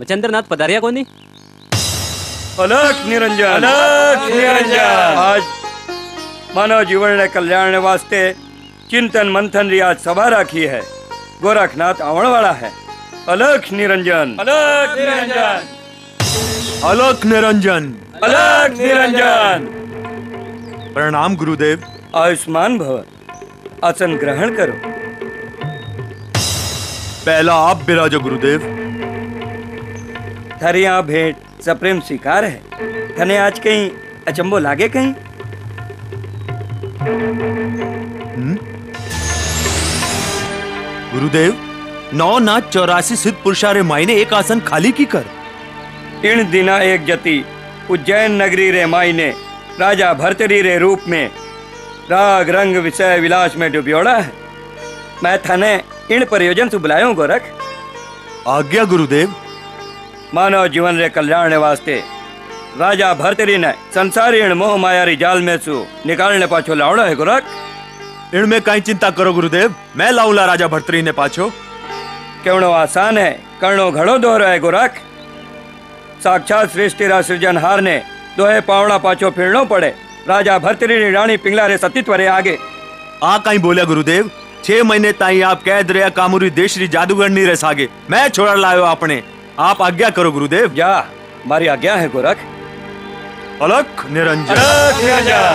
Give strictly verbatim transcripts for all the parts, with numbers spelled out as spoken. मच्छंद्रनाथ पधारिया कोनी? अलख निरंजन, अलख निरंजन। आज मानव जीवन ने कल्याण वास्ते चिंतन मंथन री आज सभा राखी है। गोरखनाथ आवण वाला है। अलख निरंजन, अलख निरंजन, अलख निरंजन, अलख निरंजन। प्रणाम गुरुदेव। आयुष्मान भव। आसन ग्रहण करो। पहला आप बिराजो गुरुदेव। थारी यहाँ भेंट सप्रेम स्वीकार है। थने आज कहीं अचंबो लागे कहीं? गुरुदेव, नौनाथ चौरासी सिद्ध पुरुषारे मायने एक आसन खाली की कर। इन दिना एक जति उज्जैन नगरी रे मायने राजा भर्तहरि रे रूप में राग रंग विषय विलास में डुबियोड़ा है। मैं थाने इन प्रयोजन से बुलायो गोरख। आज्ञा गुरुदेव। मानव जीवन रे कल्याण वास्ते राजा भर्तहरि ने संसारी इन मोह माया री जाल में सु निकालने पाछो लावड़ा है गोरख। इन में काई चिंता करो गुरुदेव, मैं लाऊला राजा भर्तहरि ने पाछो। केवणो आसान है, कर्णो घड़ो दोहरो है गोरख। साक्षात सृष्टि रा सृजनहार ने दोहे पावड़ा पाछो फिरनो पड़े। राजा भर्तहरि री रानी पिंगला रे सतीत्व रे आगे आ काई बोल्या गुरुदेव। छह महीने ताई आप कैद रहा कामुरी देश री जादूगरनी रे सागे मैं छोड़ लायो आपने। आप आज्ञा करो गुरुदेव। जा, मारी आज्ञा है गोरख। अलख निरंजन, अलख निरंजन।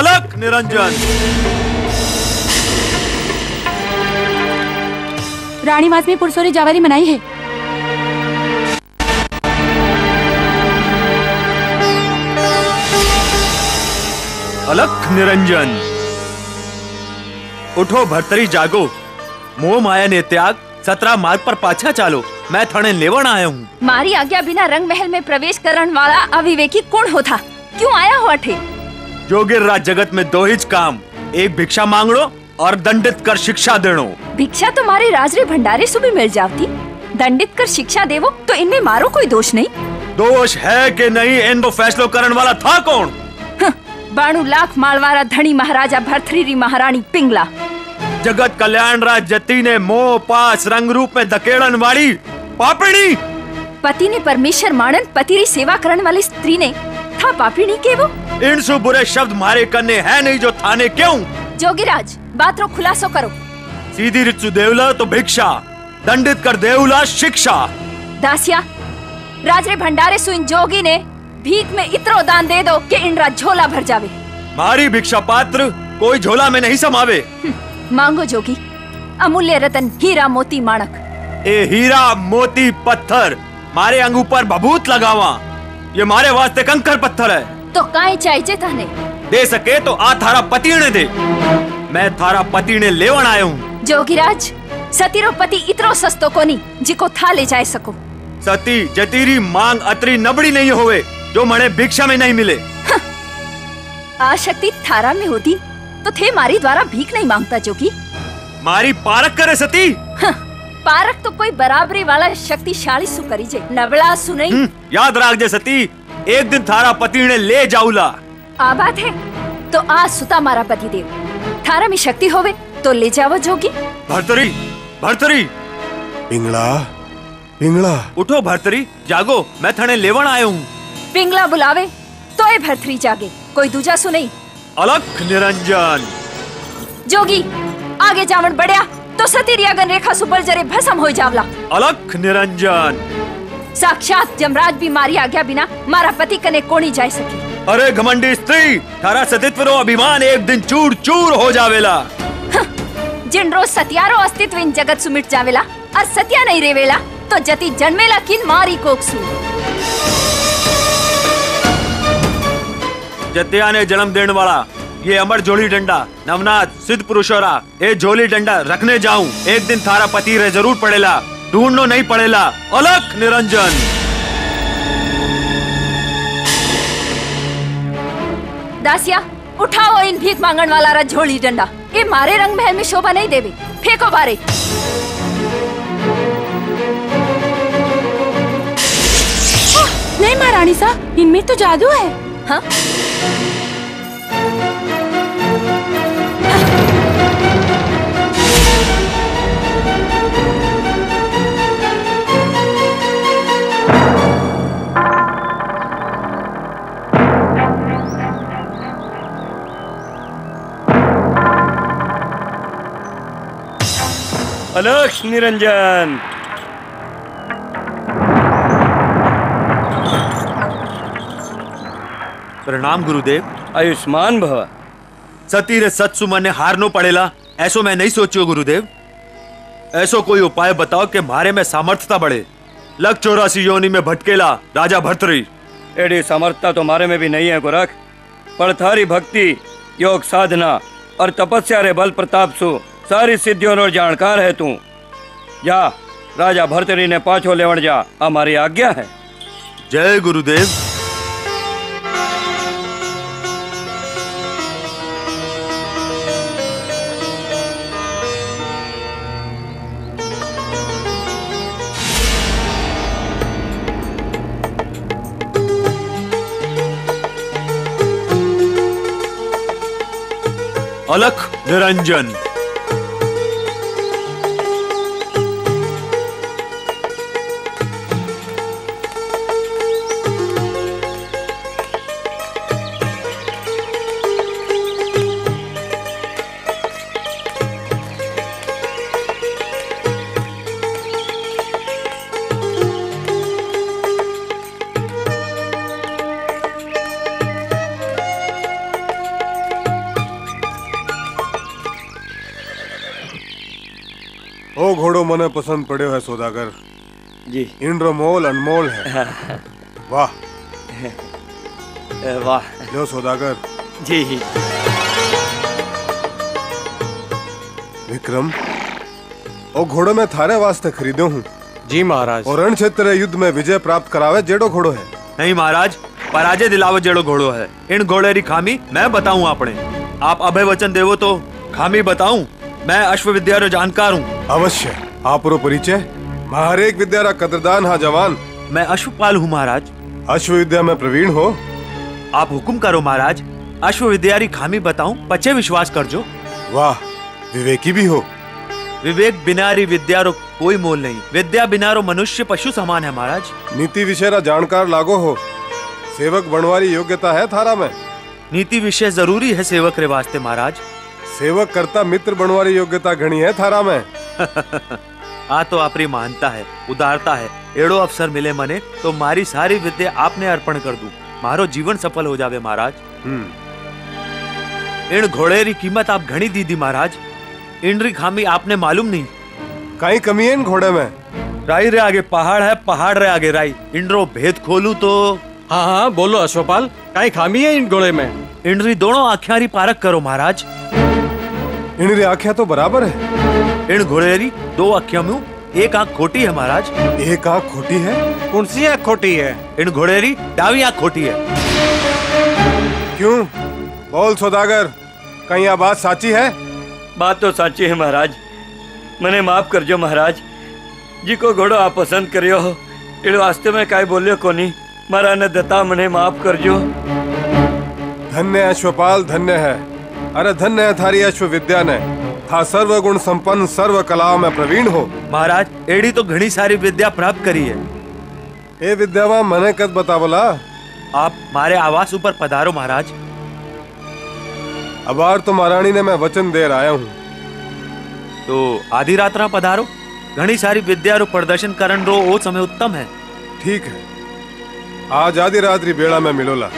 अलख निरंजन। रानी मास में पुरसोरी जावारी मनाई है। अलख निरंजन। उठो भर्तहरि, जागो। मोह माया ने त्याग सत्रह मार्ग पर पाछा चालो। मैं थणे लेवण आया हूँ। मारी आज्ञा बिना रंग महल में प्रवेश करने वाला अविवेकी कौन होता? क्यों आया हो अठे? जोगिर राज जगत में दो ही काम, एक भिक्षा मांगणो और दंडित कर शिक्षा देनो। भिक्षा तो मारे राजरे भंडारे से भी मिल जाती, दंडित कर शिक्षा देवो तो इनमें मारो कोई दोष नहीं। दोष है कि नहीं इन दो फैसलो करने वाला था कौन? बाणु लाख मालवारा धनी महाराजा भर्तहरि री महारानी पिंगला। जगत कल्याण राज जति ने मोह पास रंग रूप में धकेड़न वाली पापणी। पति ने परमेश्वर मानन पति री सेवा करने वाली स्त्री ने था पापणी के वो। इन सु बुरे शब्द मारे करने है नहीं जो थाने क्यों? जोगीराज, बात रो खुलासो करो। सीधी रिचु देवला तो भिक्षा, दंडित कर देवला शिक्षा। दासिया, राजरे भंडारे सु इन जोगी ने भीख में इतरो दान दे दो कि इनरा झोला भर जावे। मारी भिक्षा पात्र कोई झोला में नहीं समावे। मांगो जोगी, अमूल्य रतन हीरा मोती माणक। ए हीरा मोती पत्थर मारे अंग ऊपर बबूत लगावा, ये मारे वास्ते कंकर पत्थर है। तो काहे चाहिए थाने? दे सके तो आ थारा पति ने दे, मैं थारा पति ने लेवन आयो हूँ। जोगीराज, सतीरो पति इतरो सस्तो कोनी जिको था ले जाए सको। सती जतीरी मांग अतरी नबड़ी नहीं होवे जो मने भिक्षा में नहीं मिले। हाँ। आ शक्ति थारा में होती तो थे मारी द्वारा भीख नहीं मांगता जोगी। मारी पारक करे सती। हाँ। पारक तो कोई बराबरी वाला शक्तिशाली सु करी जे, नबला सु नहीं। याद राख जे सती, एक दिन थारा पति ने ले जाऊला। आ बात है तो आ सुता मारा पति देव, थारा में शक्ति होवे तो ले जाओ जोगी। भर्तहरि, भर्तहरि। पिंगला, पिंगला। उठो भर्तहरि, जागो, मैं थने लेवण आयो हूँ। पिंगला बुलावे तो ए भर्तहरि जागे, कोई दूजा सु नहीं। अलख निरंजन। जोगी आगे जावण बढ़िया तो सतीरी अगन रेखा सुपर जरे भस्म हो जावला। अलख निरंजन। साक्षात जमराज भी मारी आज्ञा बिना मारा पति कने कोनी जाय सके। अरे घमंडी स्त्री, थारा सतीत्व रो अभिमान एक दिन चूर चूर हो जावेला। जिन रोज सत्यारो अस्तित्व इन जगत सुमिट जावेला और सत्या नहीं रेवेला तो जति जन्मेला किन मारी कोकसू। जतिया ने जन्म देने वाला ये अमर झोली डंडा नवनाथ सिद्ध पुरुषोरा ये झोली डंडा रखने जाऊं एक दिन थारा पति रे जरूर पड़ेला, ढूंढनो नहीं पड़ेला। अलख निरंजन दासिया उठाओ इन भीख मांगन वाला रा झोली डंडा, ये मारे रंग महल में शोभा नहीं देवे, फेंको बारे। ओ, नहीं महारानी साहब इनमें तो जादू है। हाँ? अलख निरंजन प्रणाम गुरुदेव। आयुष्मान भव। सतीर सत्सु मने हारनो पड़ेला ऐसो मैं नहीं सोचियो गुरुदेव। ऐसो कोई उपाय बताओ कि मारे में सामर्थ्यता बढ़े। लग चौरासी योनी में भटकेला राजा भर्तहरि। एडी सामर्थ्यता तो मारे में भी नहीं है गोरख, पर थारी भक्ति योग साधना और तपस्या रे बल प्रताप सु सारी सिद्धियों और जानकार है तू। जा राजा भर्तहरि ने पाछो लेवण जा, हमारी आज्ञा है। जय गुरुदेव। अलख निरंजन। घोड़ो मने पसंद पड़े है सौदागर जी, इंद्र मोल अनमोल है। वाह वाह लो सौदागर जी। विक्रम ओ घोड़ो मैं थारे वास्ते खरीदो हूँ जी महाराज, और रण क्षेत्र युद्ध में विजय प्राप्त करावे जेड़ो घोड़ो है। नहीं महाराज, पराजय दिलावे जेड़ो घोड़ो है। इन घोड़े री खामी मैं बताऊँ आपने, आप अभय वचन देवो तो खामी बताऊँ। मैं अश्वविद्या रो जानकार हूँ। अवश्य आप रो परिचय। हर एक विद्या रा कदरदान हा जवान। मैं अश्वपाल हूँ महाराज। अश्वविद्या में प्रवीण हो। आप हुकुम करो महाराज, अश्वविद्या री खामी बताऊं पचे विश्वास कर जो। वाह विवेकी भी हो। विवेक बिना री विद्या रो कोई मोल नहीं, विद्या बिना रो मनुष्य पशु समान है महाराज। नीति विषय रा जानकार लागो हो, सेवक बनवारी योग्यता है थारा में। नीति विषय जरूरी है सेवक रे वास्ते महाराज, सेवक करता मित्र बनवारी योग्यता घणी है थारा में। आ तो आपरी मानता है, उदारता है। एड़ो अवसर मिले मने तो मारी सारी विद्या आपने अर्पण कर दूं, मारो जीवन सफल हो जावे महाराज। हम्म। इन घोड़े री कीमत आप घणी दी दी महाराज, इन री खामी आपने मालूम नहीं। काई कमी है इन घोड़े में। राई रे आगे पहाड़ है, पहाड़ रे आगे राई। इन रो भेद खोलू तो। हाँ हाँ बोलो अश्वपाल, काई खामी है इन घोड़े में। इन री दोनों आख्यारी पारक करो महाराज। इन री आँखें तो बराबर है। इन घोड़ेरी दो आँखों में एक आँख खोटी है महाराज। एक आँख खोटी है। कौन सी आँख खोटी है? इन घोड़ेरी डावी आँख खोटी है। क्यों बोल सौदागर, कहीं यह बात साची है? बात तो साची है महाराज। मने माफ कर जो महाराज जी, को घोड़ो आप पसंद करियो हो इन वास्ते में काई बोलियो कोनी। मारा ने दता मने माफ कर जो। धन्य अश्वपाल धन्य है। अरे धन्य है थारी अश्वविद्या ने, था सर्व गुण संपन्न सर्व कलाओं में प्रवीण हो। महाराज एड़ी तो घणी सारी विद्या प्राप्त करी है। ए विद्यावा मने कद बतावला। आप मारे आवास ऊपर पधारो महाराज। अब आर तो महारानी ने मैं वचन दे आया हूँ, तो आधी रात ना पधारो। घणी सारी विद्या रो प्रदर्शन करण रो ओ समय उत्तम है। ठीक है, आज आधी रात्रि बेड़ा में मिलोला।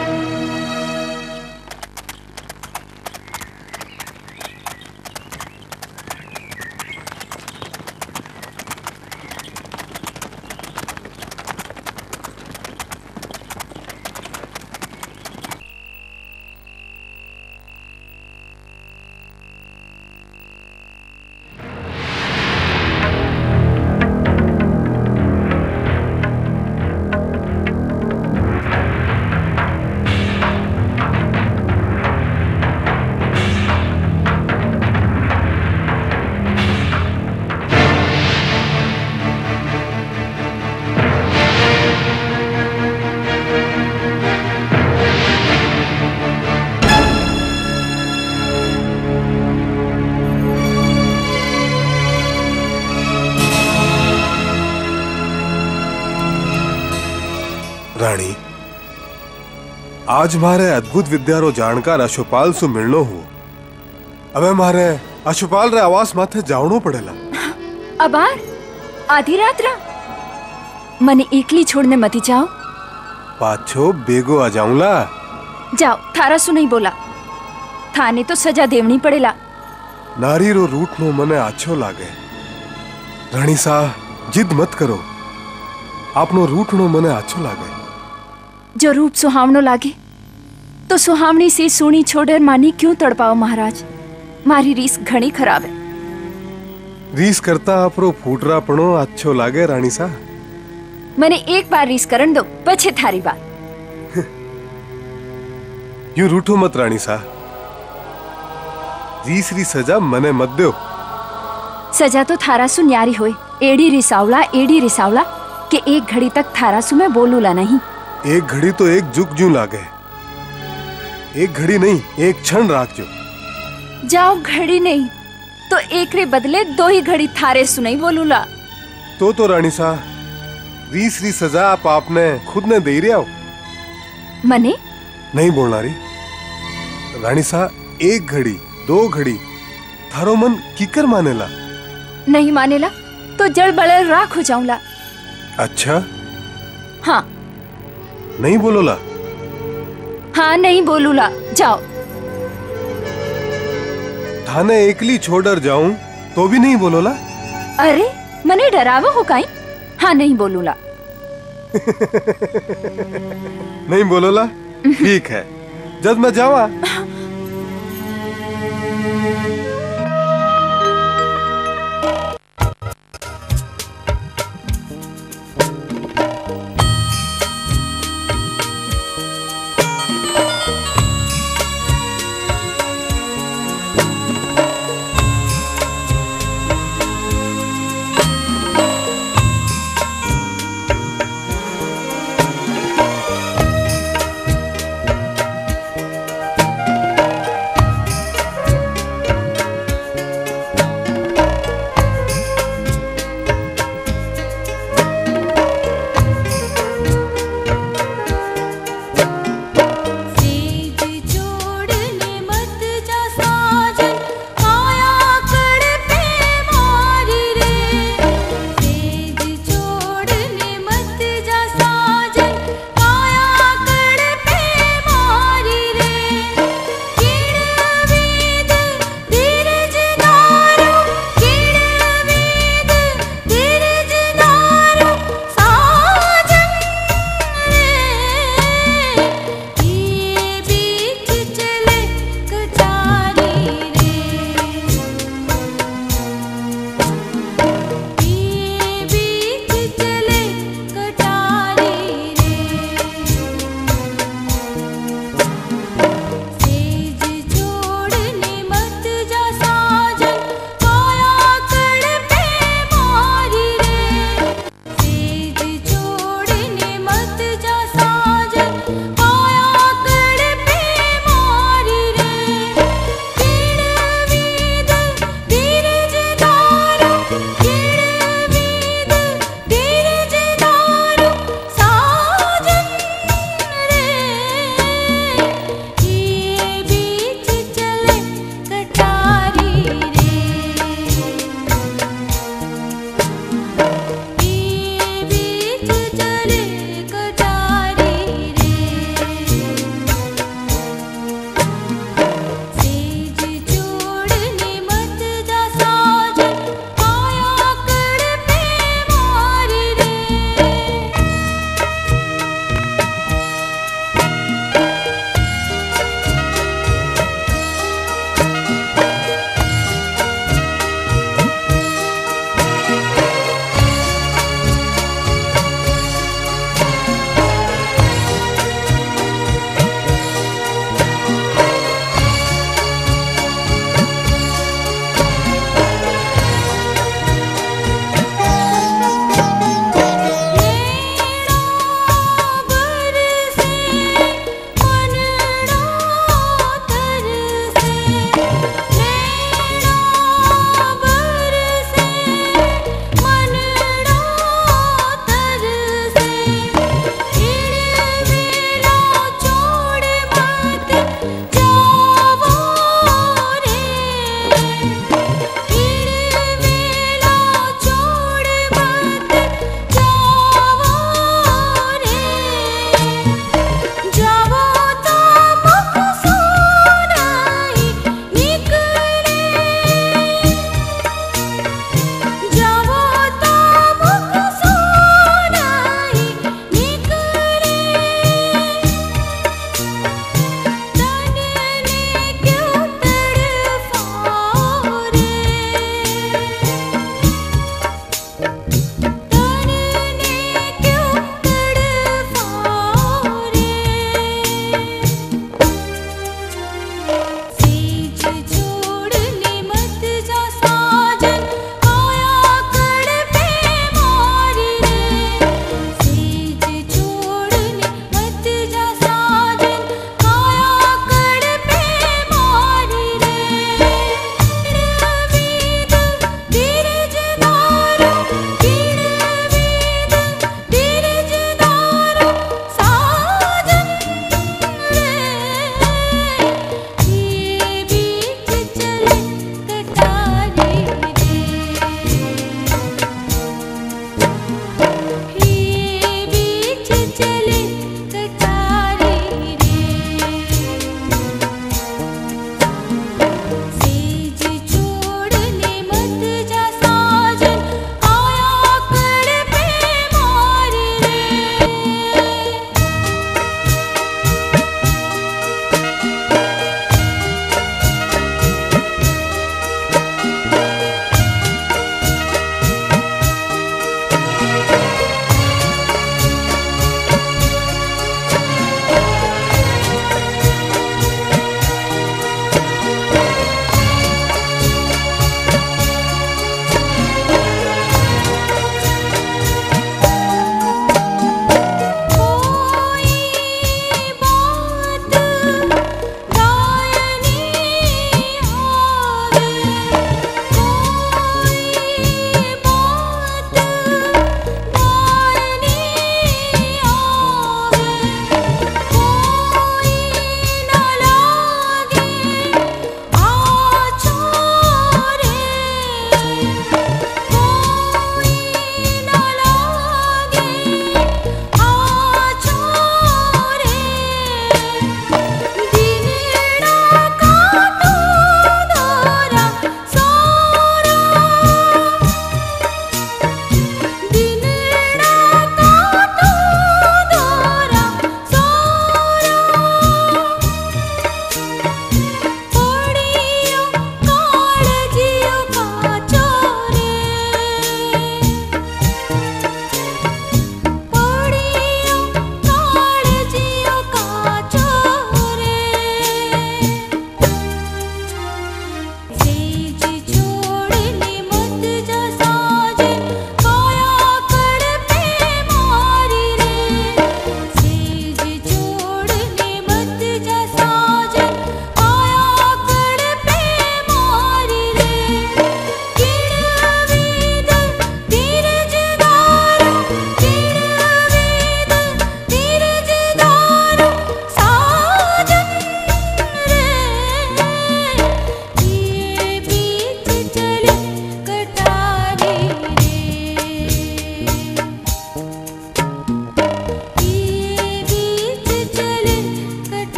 राणी, आज मारे अद्भुत विद्या रो जानकार अश्वपाल से मिलनो हो। अबे मारे अश्वपाल रे आवास माथे जावनो पड़ेला। अबार आधी रात रा मने एकली छोड़ने मती जाओ। पाछो बेगो आ जाऊंला। जाओ थारा सु नहीं बोला, थाने तो सजा देवनी पड़ेला। नारी रो रूठ नो मने आछो लागे। रानी सा जिद मत करो, आपनो रूठ नो मने आछो लागे। जो रूप सुहावनो लागे तो सुहावनी से सोनी छोड़र मानी क्यों तड़पाओ महाराज। मारी रीस घणी खराब है। रीस करता आपरो फूटरापणो अच्छो लागे रानी सा। मने एक बार रीस करन दो, पछे थारी बात। यूं रूठो मत रानी सा। रीस री सजा मने मत दो। सजा तो थारा सु न्यारी होए। एडी रिसावला एडी रिसावला के एक घड़ी तक थारा सु मैं बोलूला नहीं। एक घड़ी तो एक जुग जू लागे। एक घड़ी नहीं एक क्षण राख जो। जाओ घड़ी नहीं तो एक रे बदले दो ही घड़ी थारे सुनाई बोलूला। तो तो रानी सा रीस री सजा आप आपने खुद ने दे रहा हो। मने नहीं बोलना री रानी सा। एक घड़ी दो घड़ी थारो मन कीकर मानेला। नहीं मानेला तो जड़ बड़े राख हो जाऊंला। अच्छा हाँ नहीं बोलूला। हाँ नहीं बोलूला। जाओ थाने एकली छोड़र जाऊं तो भी नहीं बोलोला। अरे मने डरावा हो काई। हाँ नहीं बोलूला। नहीं बोलोला ठीक है। जब मैं जावा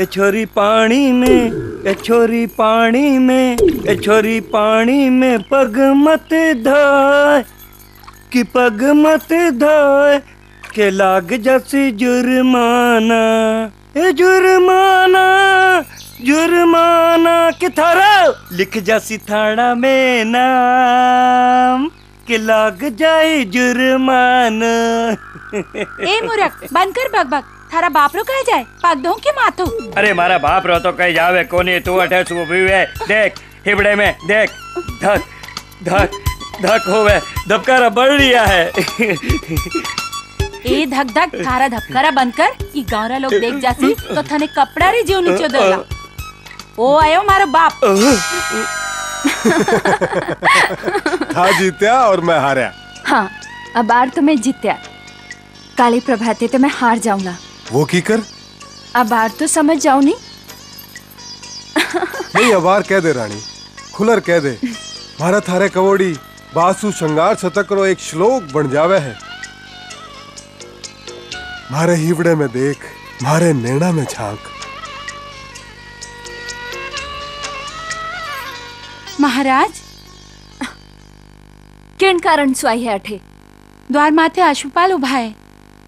ए छोरी पानी में, ए छोरी पानी में, ए छोरी पानी में पग मत धाय कि पग मत धाय के लाग जैसी जुर्माना, ए जुर्माना जुर्माना के थारा लिख जासी थाना में नाम के लाग जाए जुर्माना। ए मुरक बंद कर बग बग, थारा बाप रो कह जाए पाग दो के माथो। अरे मारा बाप रो तो कह जावे कोनी तू अठे सो भी है, देख हिबड़े में देख धक धक धक होवे धबकारा बढ़ लिया है। ए धक धक थारा धबकारा बंद कर, ई गांवरा लोग देख जासी तो थाने कपड़ा रे जीव नीचे देला। ओ आयो मारो बाप। था जीत्या और मैं हारा। हाँ अब बार तो मैं जीत्या, काली प्रभाते तो मैं हार जाऊंगा। वो की कर अब बार तो समझ जाऊ नी। नहीं अबार कह दे रानी, खुलर कह दे, मारा थारे कवोड़ी बासु श्रृंगार शतक रो एक श्लोक बन जावे है। मारे हिवड़े में देख, मारे नैना में झांक। महाराज किन कारण सुई है अठे द्वार माथे अश्वपाल उभा है,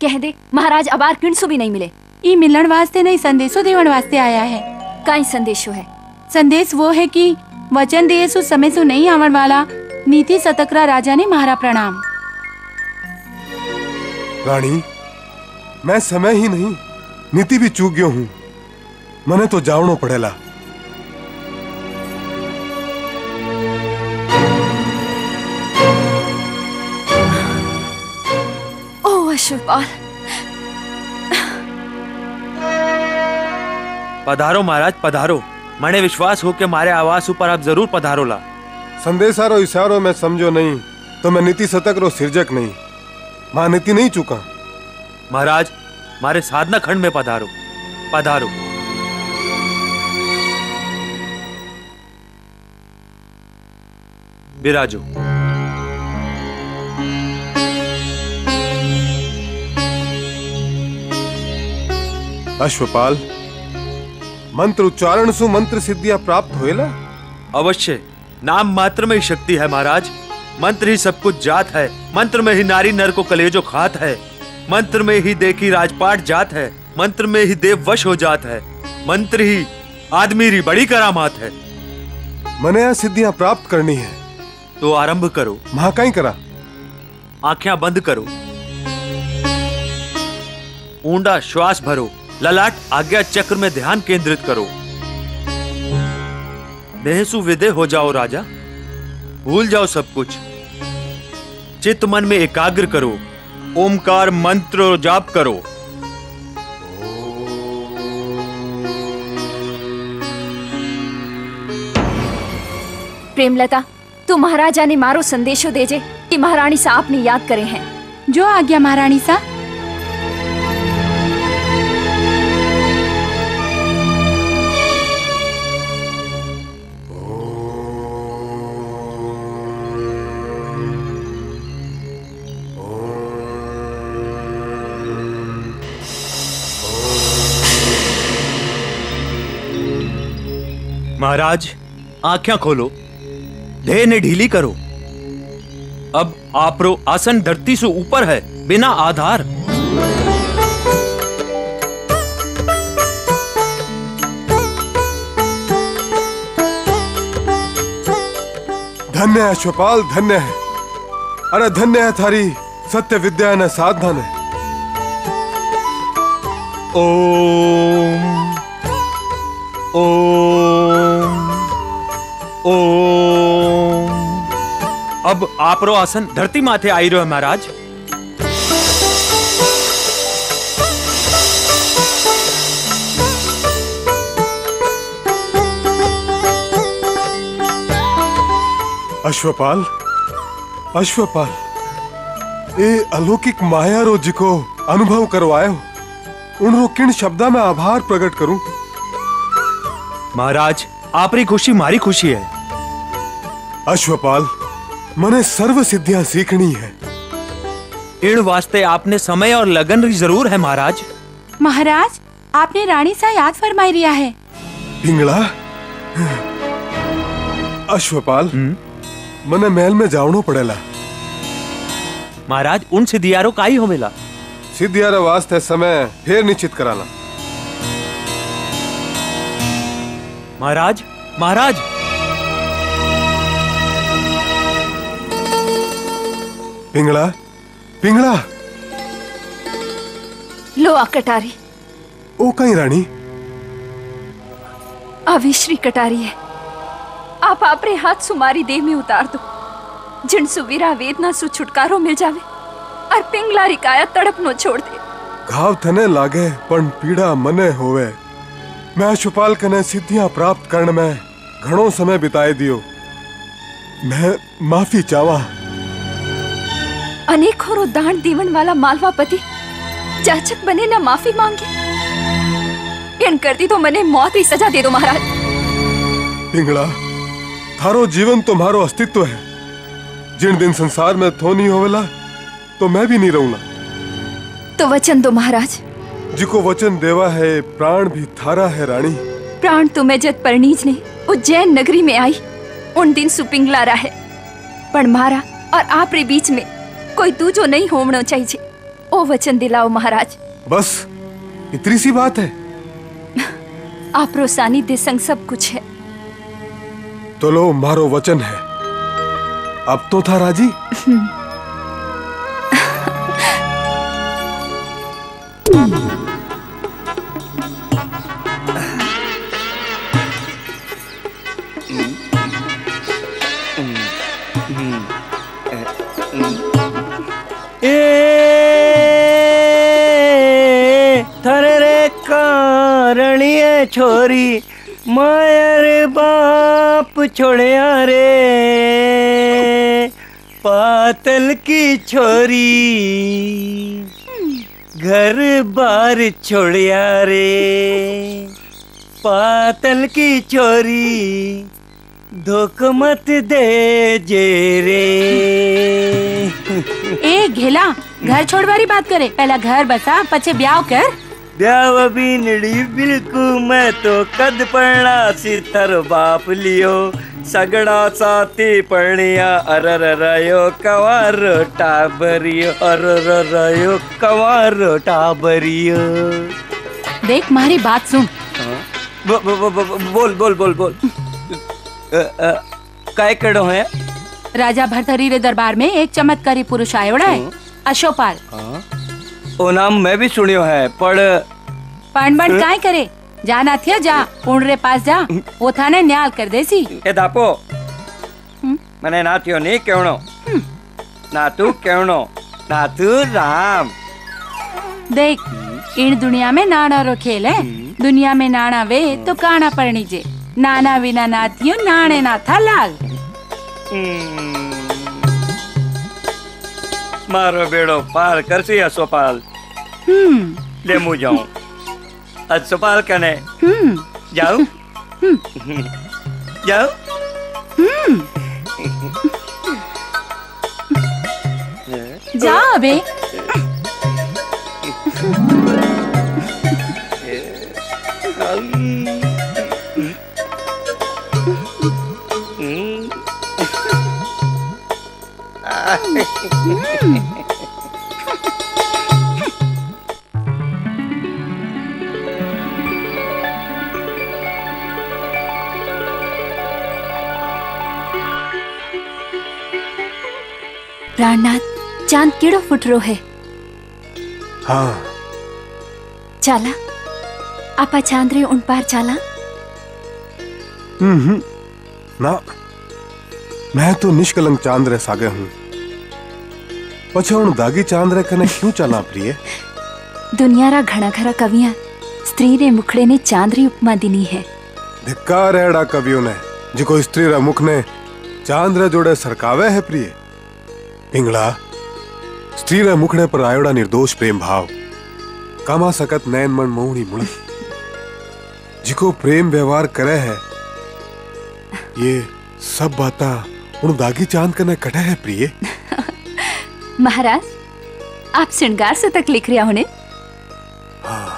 कह दे महाराज अबार किन सु भी नहीं मिले। ई मिलन वास्ते नहीं संदेशो देवन वास्ते आया है। काई संदेशो है? संदेश वो है कि वचन दिए सु समय सु नहीं आवन वाला नीति सतकरा राजा ने महारा प्रणाम। रानी मैं समय ही नहीं नीति भी चूक गयो हूँ, मने तो जावनो पड़ेला। अश्वपाल पधारो महाराज पधारो, मने विश्वास हो के मारे आवास ऊपर आप जरूर पधारो ला। संदेशारो इशारों में समझो नहीं तो मैं नीति शतक रो सिर्जक नहीं, मां नीति नहीं चुका। महाराज मारे साधना खंड में पधारो पधारो। बिराजो। अश्वपाल मंत्र उच्चारण सु मंत्र सिद्धियां प्राप्त होएला? अवश्य, नाम मात्र में ही शक्ति है महाराज, मंत्र ही सब कुछ जात है। मंत्र में ही नारी नर को कलेजो खात है, मंत्र में ही देखी राजपाट जात है, मंत्र में ही देव वश हो जात है, मंत्र ही आदमी री बड़ी करामात है। मने यह सिद्धियां प्राप्त करनी है तो आरंभ करो। महा कहीं करा? आंखें बंद करो, ऊंडा श्वास भरो, ललाट आज्ञा चक्र में ध्यान केंद्रित करो। बेहसु विदे हो जाओ राजा, भूल जाओ सब कुछ, चित्त मन में एकाग्र करो, ओमकार मंत्र जाप करो। प्रेमलता तू महाराजा ने मारो संदेशो देजे कि महारानी साहब ने याद करे हैं। जो आज्ञा महारानी साहब। महाराज आंखें खोलो, देह ने ढीली करो, अब आपरो आसन धरती से ऊपर है बिना आधार। धन्य है अश्वपाल धन्य है, अरे धन्य है थारी सत्य विद्या न साधना ने। ओम ओम ओम। अब आपरो आसन धरती माथे आई रहो महाराज। अश्वपाल अश्वपाल ए अलौकिक माया रो जिको अनुभव करवायो, उनरो किन शब्दा में आभार प्रकट करूं? महाराज आपरी खुशी मारी खुशी है। अश्वपाल मने सर्व सिद्धियां सीखनी है, इन वास्ते आपने समय और लगन री जरूर है महाराज। महाराज आपने रानी सा याद फरमाई रिया है। पिंगला, अश्वपाल, मने महल में जावनो पड़ेला। महाराज उन सिद्धियारो काई हो मिला। सिद्धियारो वास्ते समय फिर निश्चित कराला। महाराज, महाराज पिंगला, पिंगला लो आ कटारी। ओ कहीं रानी आवेश्री कटारी है। आप आपरे हाथ सुमारी देह में उतार दो, जिन सुवीरा वेदना सु छुटकारो मिल जावे और पिंगला रिकाया तड़प नो छोड़ दे। घाव थने लागे पण पीड़ा मने होवे। मैं अश्वपाल कने सिद्धियां प्राप्त करने में घणो समय बिताए दियो। मैं माफी चावा। अनेक होरो दान दीवन वाला मालवा पति जाचक बने ना माफी मांगे। इन करती तो मने मौत ही सजा दे दो महाराज। पिंगला, थारो जीवन तुम्हारो अस्तित्व है। जिन दिन संसार में थो नहीं होवेला तो मैं भी नहीं रहूंगा। तो वचन दो महाराज। जिको वचन देवा है प्राण भी थारा है रानी। प्राण तो मैं जद परनीज ने उज्जैन नगरी में आई उन दिन सुपिंगला रहा है, पर मारा और आपरे बीच में कोई दूजो नहीं होवनो चाहिए। ओ वचन दिलाओ महाराज। बस इतनी सी बात है। आप रोसानी दे संग सब कुछ है। तो लो मारो वचन है। अब तो था राजी। ए थरे रे कारणिये छोरी मायर बाप छोड़या रे। पातल की छोरी घर बार छोड़या रे। पातल की छोरी धोखा मत दे जे रे। ए घेला घर छोड़वारी बात करे। पहला घर बसा पछे ब्याह कर। ब्याव भी निड़ी बिल्कु मैं तो कद पढ़ना सिर थर बाप लियो। सगड़ा साथी पढ़िया अरर रयो कवारो टाबरियो। अरर रयो कवारो टाबरियो। देख मारी बात सुन। बो, बो, बो, बो, बोल बोल बोल बोल काय करो है। राजा भर्तहरि रे दरबार में एक चमत्कारी पुरुष आयोड़ा है अश्वपाल। ओ नाम मैं भी सुनियो है पर पण बण काय करे। जाना थियो जा उनरे पास जा वो थाने न्याल कर देसी। ए दापो मने ना थियो नहीं केवणो ना तू केवणो ना तू राम। देख इन दुनिया में नाना रो खेल है। दुनिया में नाना वे तो काना परणी जे। नाना बिना ना थियो नाने ना था लाल। मारो बेड़ो पार करसी अश्वपाल। हम्म ले मु जाऊं अश्वपाल कने। हम्म जाऊं जाऊं। हम्म जा बे। प्राणनाथ चांद केड़ो फुटरो है। हाँ चाला आपा चांद रे उन पार चाला। हम्म ना मैं तो निष्कलंक चांद रे सागे हूँ। पछे उन दागी चांद रे कने क्यों चला प्रिय। दुनिया रा घना घरा कवियां स्त्री रे मुखड़े ने चांद री उपमा दिनी है। धिक्कार है डा कवियों ने जिको स्त्री रा मुख ने चांद रे जोड़े सरकावे है। प्रिय पिंगला स्त्री रे मुखड़े पर आयोड़ा निर्दोष प्रेम भाव कामा सकत नैन मन मोहनी मुड़क जिको प्रेम व्यवहार करे है। ये सब बाता उन दागी चांद कने कटे है। प्रिय महाराज आप श्रृंगार से तक लिख रिया होने। हाँ।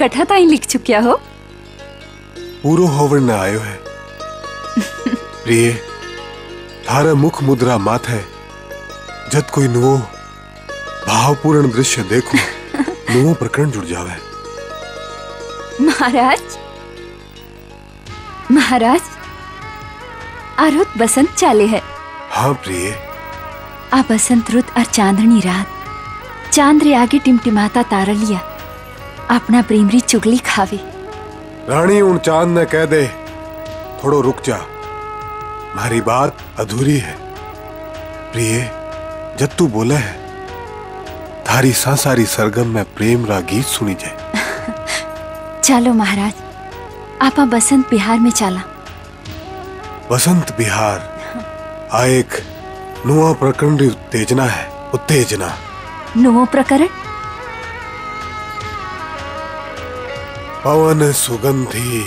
कथा ताई लिख चुकिया हो। पूरो होवर न आयो है। प्रिय, थारा मुख मुद्रा माथ है। जद कोई नुवो भावपूर्ण दृश्य देखो, नुवो प्रकरण जुड़ जावे। महाराज, महाराज, आरुत बसंत चाले है। हाँ प्रिय। आ बसंत रुत और चांदनी रात, चांद्रे आगे टिमटिमाता तारलिया, अपना प्रेमरी चुगली खावे। रानी उन चांद ने कह दे, थोड़ो रुक जा, मारी बात अधूरी है। प्रिय, जब तू बोले है, थारी सांसारी सरगम में प्रेम रा गीत सुनी जाए। चलो महाराज, आपा बसंत बिहार में चला। बसंत बिहार आ एक नवा प्रकरण री उत्तेजना है। उत्तेजना नवो प्रकरण। पवन सुगंधी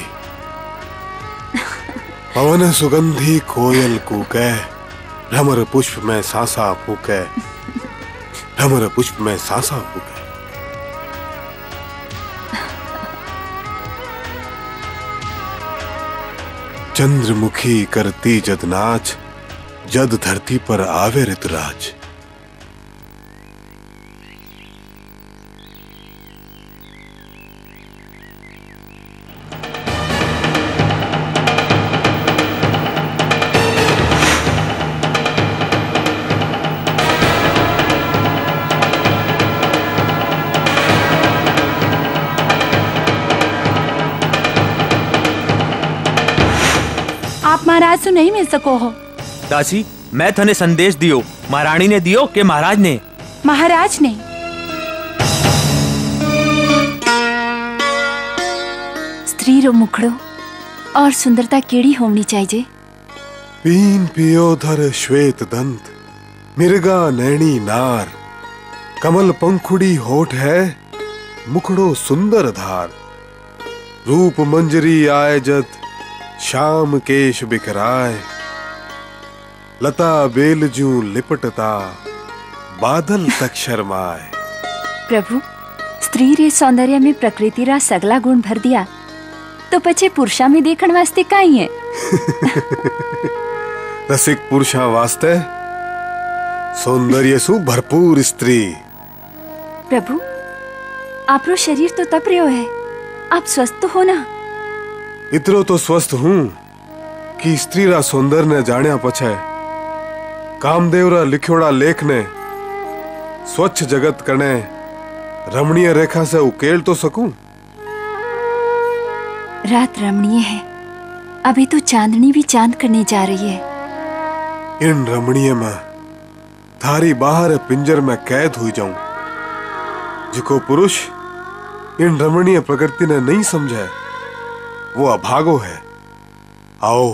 पवन सुगंधी कोयल कूके, भ्रमर पुष्प में सासा फूके, भ्रमर पुष्प में सासा फूके। चंद्रमुखी करती जद नाच, जद धरती पर आवे ऋतुराज। महाराज से नहीं मिल सको हो। दासी, मैं थने संदेश दियो, महारानी ने दियो के महाराज ने? महाराज ने। स्त्री रो मुखड़ो और सुंदरता केड़ी होनी चाहिए। पीन पियोधर श्वेत दंत, मिर्गा नैनी नार, कमल पंखुड़ी होठ है, मुखड़ो सुंदर धार, रूप मंजरी आए जत, शाम केश बिखराए, लता बेल जू लिपटता, बादल तक शर्माए। प्रभु, स्त्री रे सौंदर्य में प्रकृति रा सगला गुण भर दिया, तो पचे पुरुषा में देखण वास्ते काई है? रसिक पुरुषा वास्ते सौंदर्य सु भरपूर स्त्री। प्रभु, आपरो शरीर तो तप रहो है, आप स्वस्थ हो ना? इतरो तो स्वस्थ हूं कि स्त्री रा सौंदर्य ने जाने पछे कामदेव रा लिखोड़ा लेख ने स्वच्छ जगत कने रमणीय रेखा से उकेल तो सकूं। रात रमणीय है, अभी तो चांदनी भी चांद करने जा रही है। इन रमणीय में थारी बाहर पिंजर में कैद हुई जाऊं, जिको पुरुष इन रमणीय प्रकृति ने नहीं समझे वो अभागो है। आओ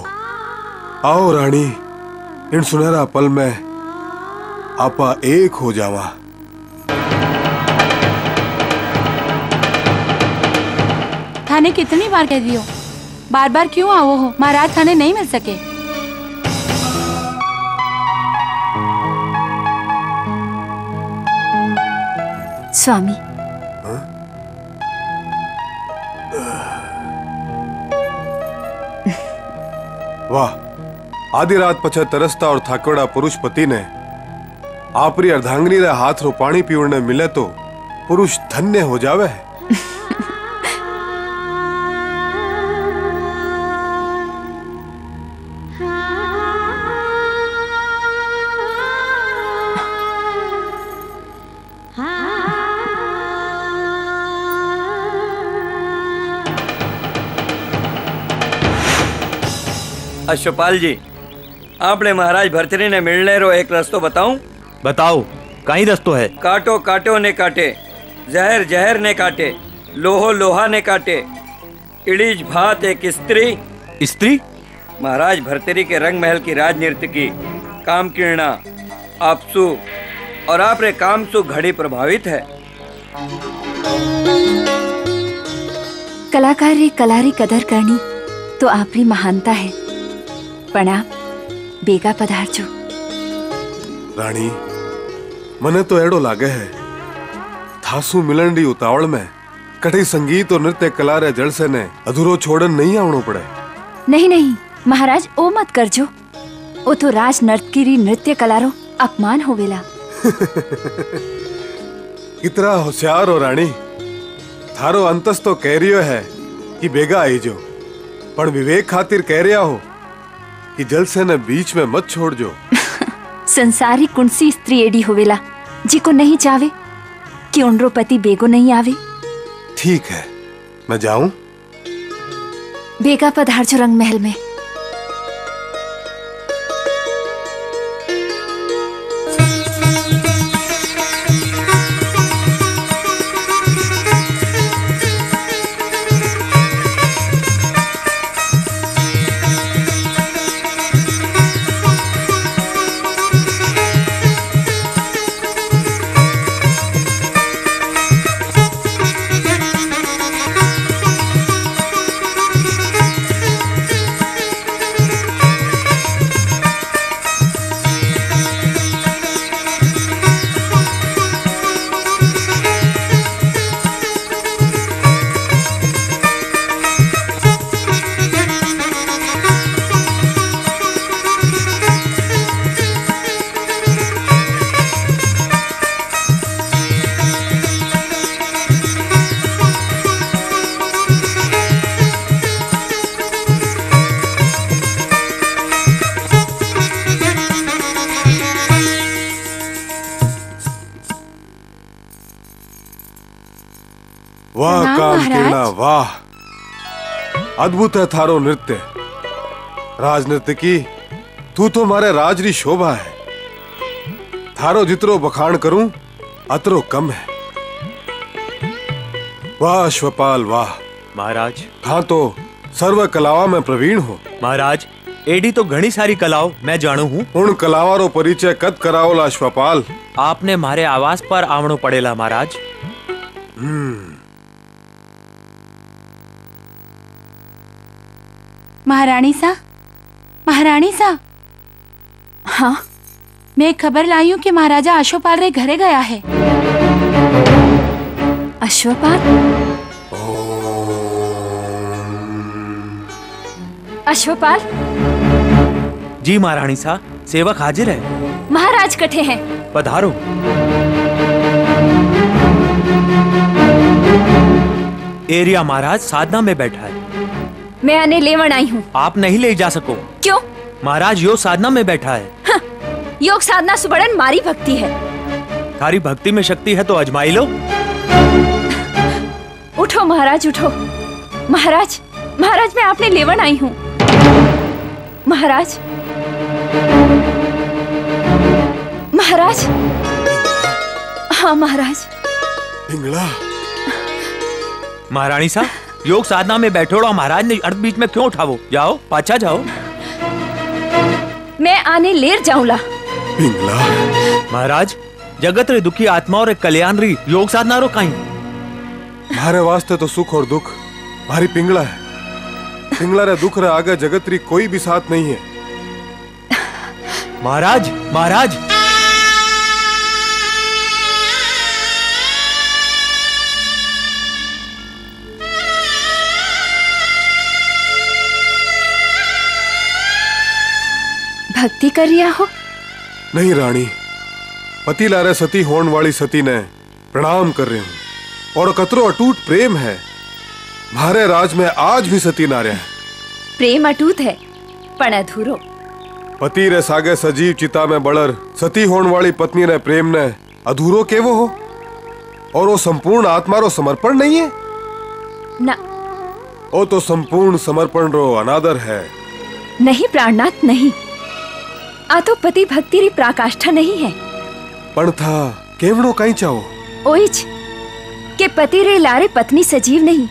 आओ रानी, इन सुनहरा पल में आपा एक हो जावा। थाने कितनी बार कह दियो, बार बार क्यों आवो हो? महाराज थाने नहीं मिल सके। स्वामी, वाह, आधी रात पछे तरसता और थाकोड़ा पुरुष पति ने आपरी अर्धांगिनी रे हाथ रो पानी पीवने मिले तो पुरुष धन्य हो जावे है। अश्वपाल जी, आपने महाराज भर्तहरि ने मिलने रो एक रस्तो बताऊं? बताओ, काई रस्तो है? काटो काटो ने काटे, जहर जहर ने काटे, लोहो लोहा ने काटे, इड़ीज भात एक स्त्री। स्त्री? महाराज भर्तहरि के रंग महल की राज नर्तकी काम किरणा आपसु और आपरे कामसु घड़ी प्रभावित है। कलाकार रे कलारी कदर करनी तो आपरी महानता है। प्रणाम, बेगा पधारजो। रानी, मने तो एड़ो लागे है थासू मिलन री उतावल में कठे संगीत और नृत्य कला रे जलसे ने अधूरो छोड़न नहीं आवणो पड़े। नहीं नहीं महाराज ओ मत करजो, ओ तो राज नर्तकी री नृत्य कलारो अपमान होवेला। कितना होशियार हो रानी, थारो अंतस तो कह रियो है कि बेगा आई जो, पर विवेक खातिर कह रिया हो कि जलसे ने बीच में मत छोड़ जो। संसारी कुंसी स्त्री एडी होवेला जिको नहीं चावे कि उनरो पति बेगो नहीं आवे। ठीक है मैं जाऊं? बेगा पधार जो रंग महल में। अद्भुत है थारो नृत्य राज नृत्य की, तू तो मारे राज री शोभा है। थारो जितरो बखान करूं अतरो कम है। वाह अश्वपाल वाह। महाराज हाँ तो सर्व कलावा में प्रवीण हो। महाराज एडी तो घनी सारी कलाओ मैं जानू हूँ। उन कलावा रो परिचय कद कराओला अश्वपाल। आपने मारे आवाज पर आवणो पड़ेला महाराज। हम्म महारानी सा, महारानी सा, हाँ मैं खबर लाई हूँ कि महाराजा अश्वपाल रे घरे गया है। अश्वपाल अश्वपाल जी महारानी सा, सेवक हाजिर है। महाराज कठे हैं। पधारो। एरिया महाराज साधना में बैठा है। मैं आने लेवन आई हूँ। आप नहीं ले जा सको। क्यों? महाराज योग साधना में बैठा है। हाँ, योग साधना सुबड़न मारी भक्ति है। थारी भक्ति में शक्ति है तो अजमाई लो। उठो महाराज उठो। महाराज महाराज मैं आपने लेवन आई हूँ। महाराज महाराज हाँ महाराज। पिंगला महारानी साहब योग साधना में बैठोड़ा महाराज ने अर्ध बीच में क्यों उठावो? जाओ पाछा जाओ। मैं आने लेर जाऊंला। पिंगला महाराज जगत रे दुखी आत्मा और कल्याण री योग साधना रो काई। मारे वास्ते तो सुख और दुख भारी पिंगला है। पिंगला रे दुख रे आगे जगत री कोई भी साथ नहीं है। महाराज महाराज भक्ति कर रिया हो? नहीं रानी, पति लारे सती होने वाली सती ने प्रणाम कर रहे हूँ और कतरो अटूट प्रेम है। मारे राज में आज भी सती नारे है। प्रेम अटूट है पण अधूरो। पति रे सागे सजीव चिता में बड़र सती होने वाली पत्नी रे प्रेम ने अधूरो केवो हो, और वो संपूर्ण आत्मा रो समर्पण नहीं है ना। वो तो संपूर्ण समर्पण रो अनादर है। नहीं प्राणनाथ नहीं, आ तो पति भक्ति री प्राकाष्ठा नहीं है। पण था केवड़ो काई चाहो? ओइच के पति रे लारे पत्नी सजीव नहीं,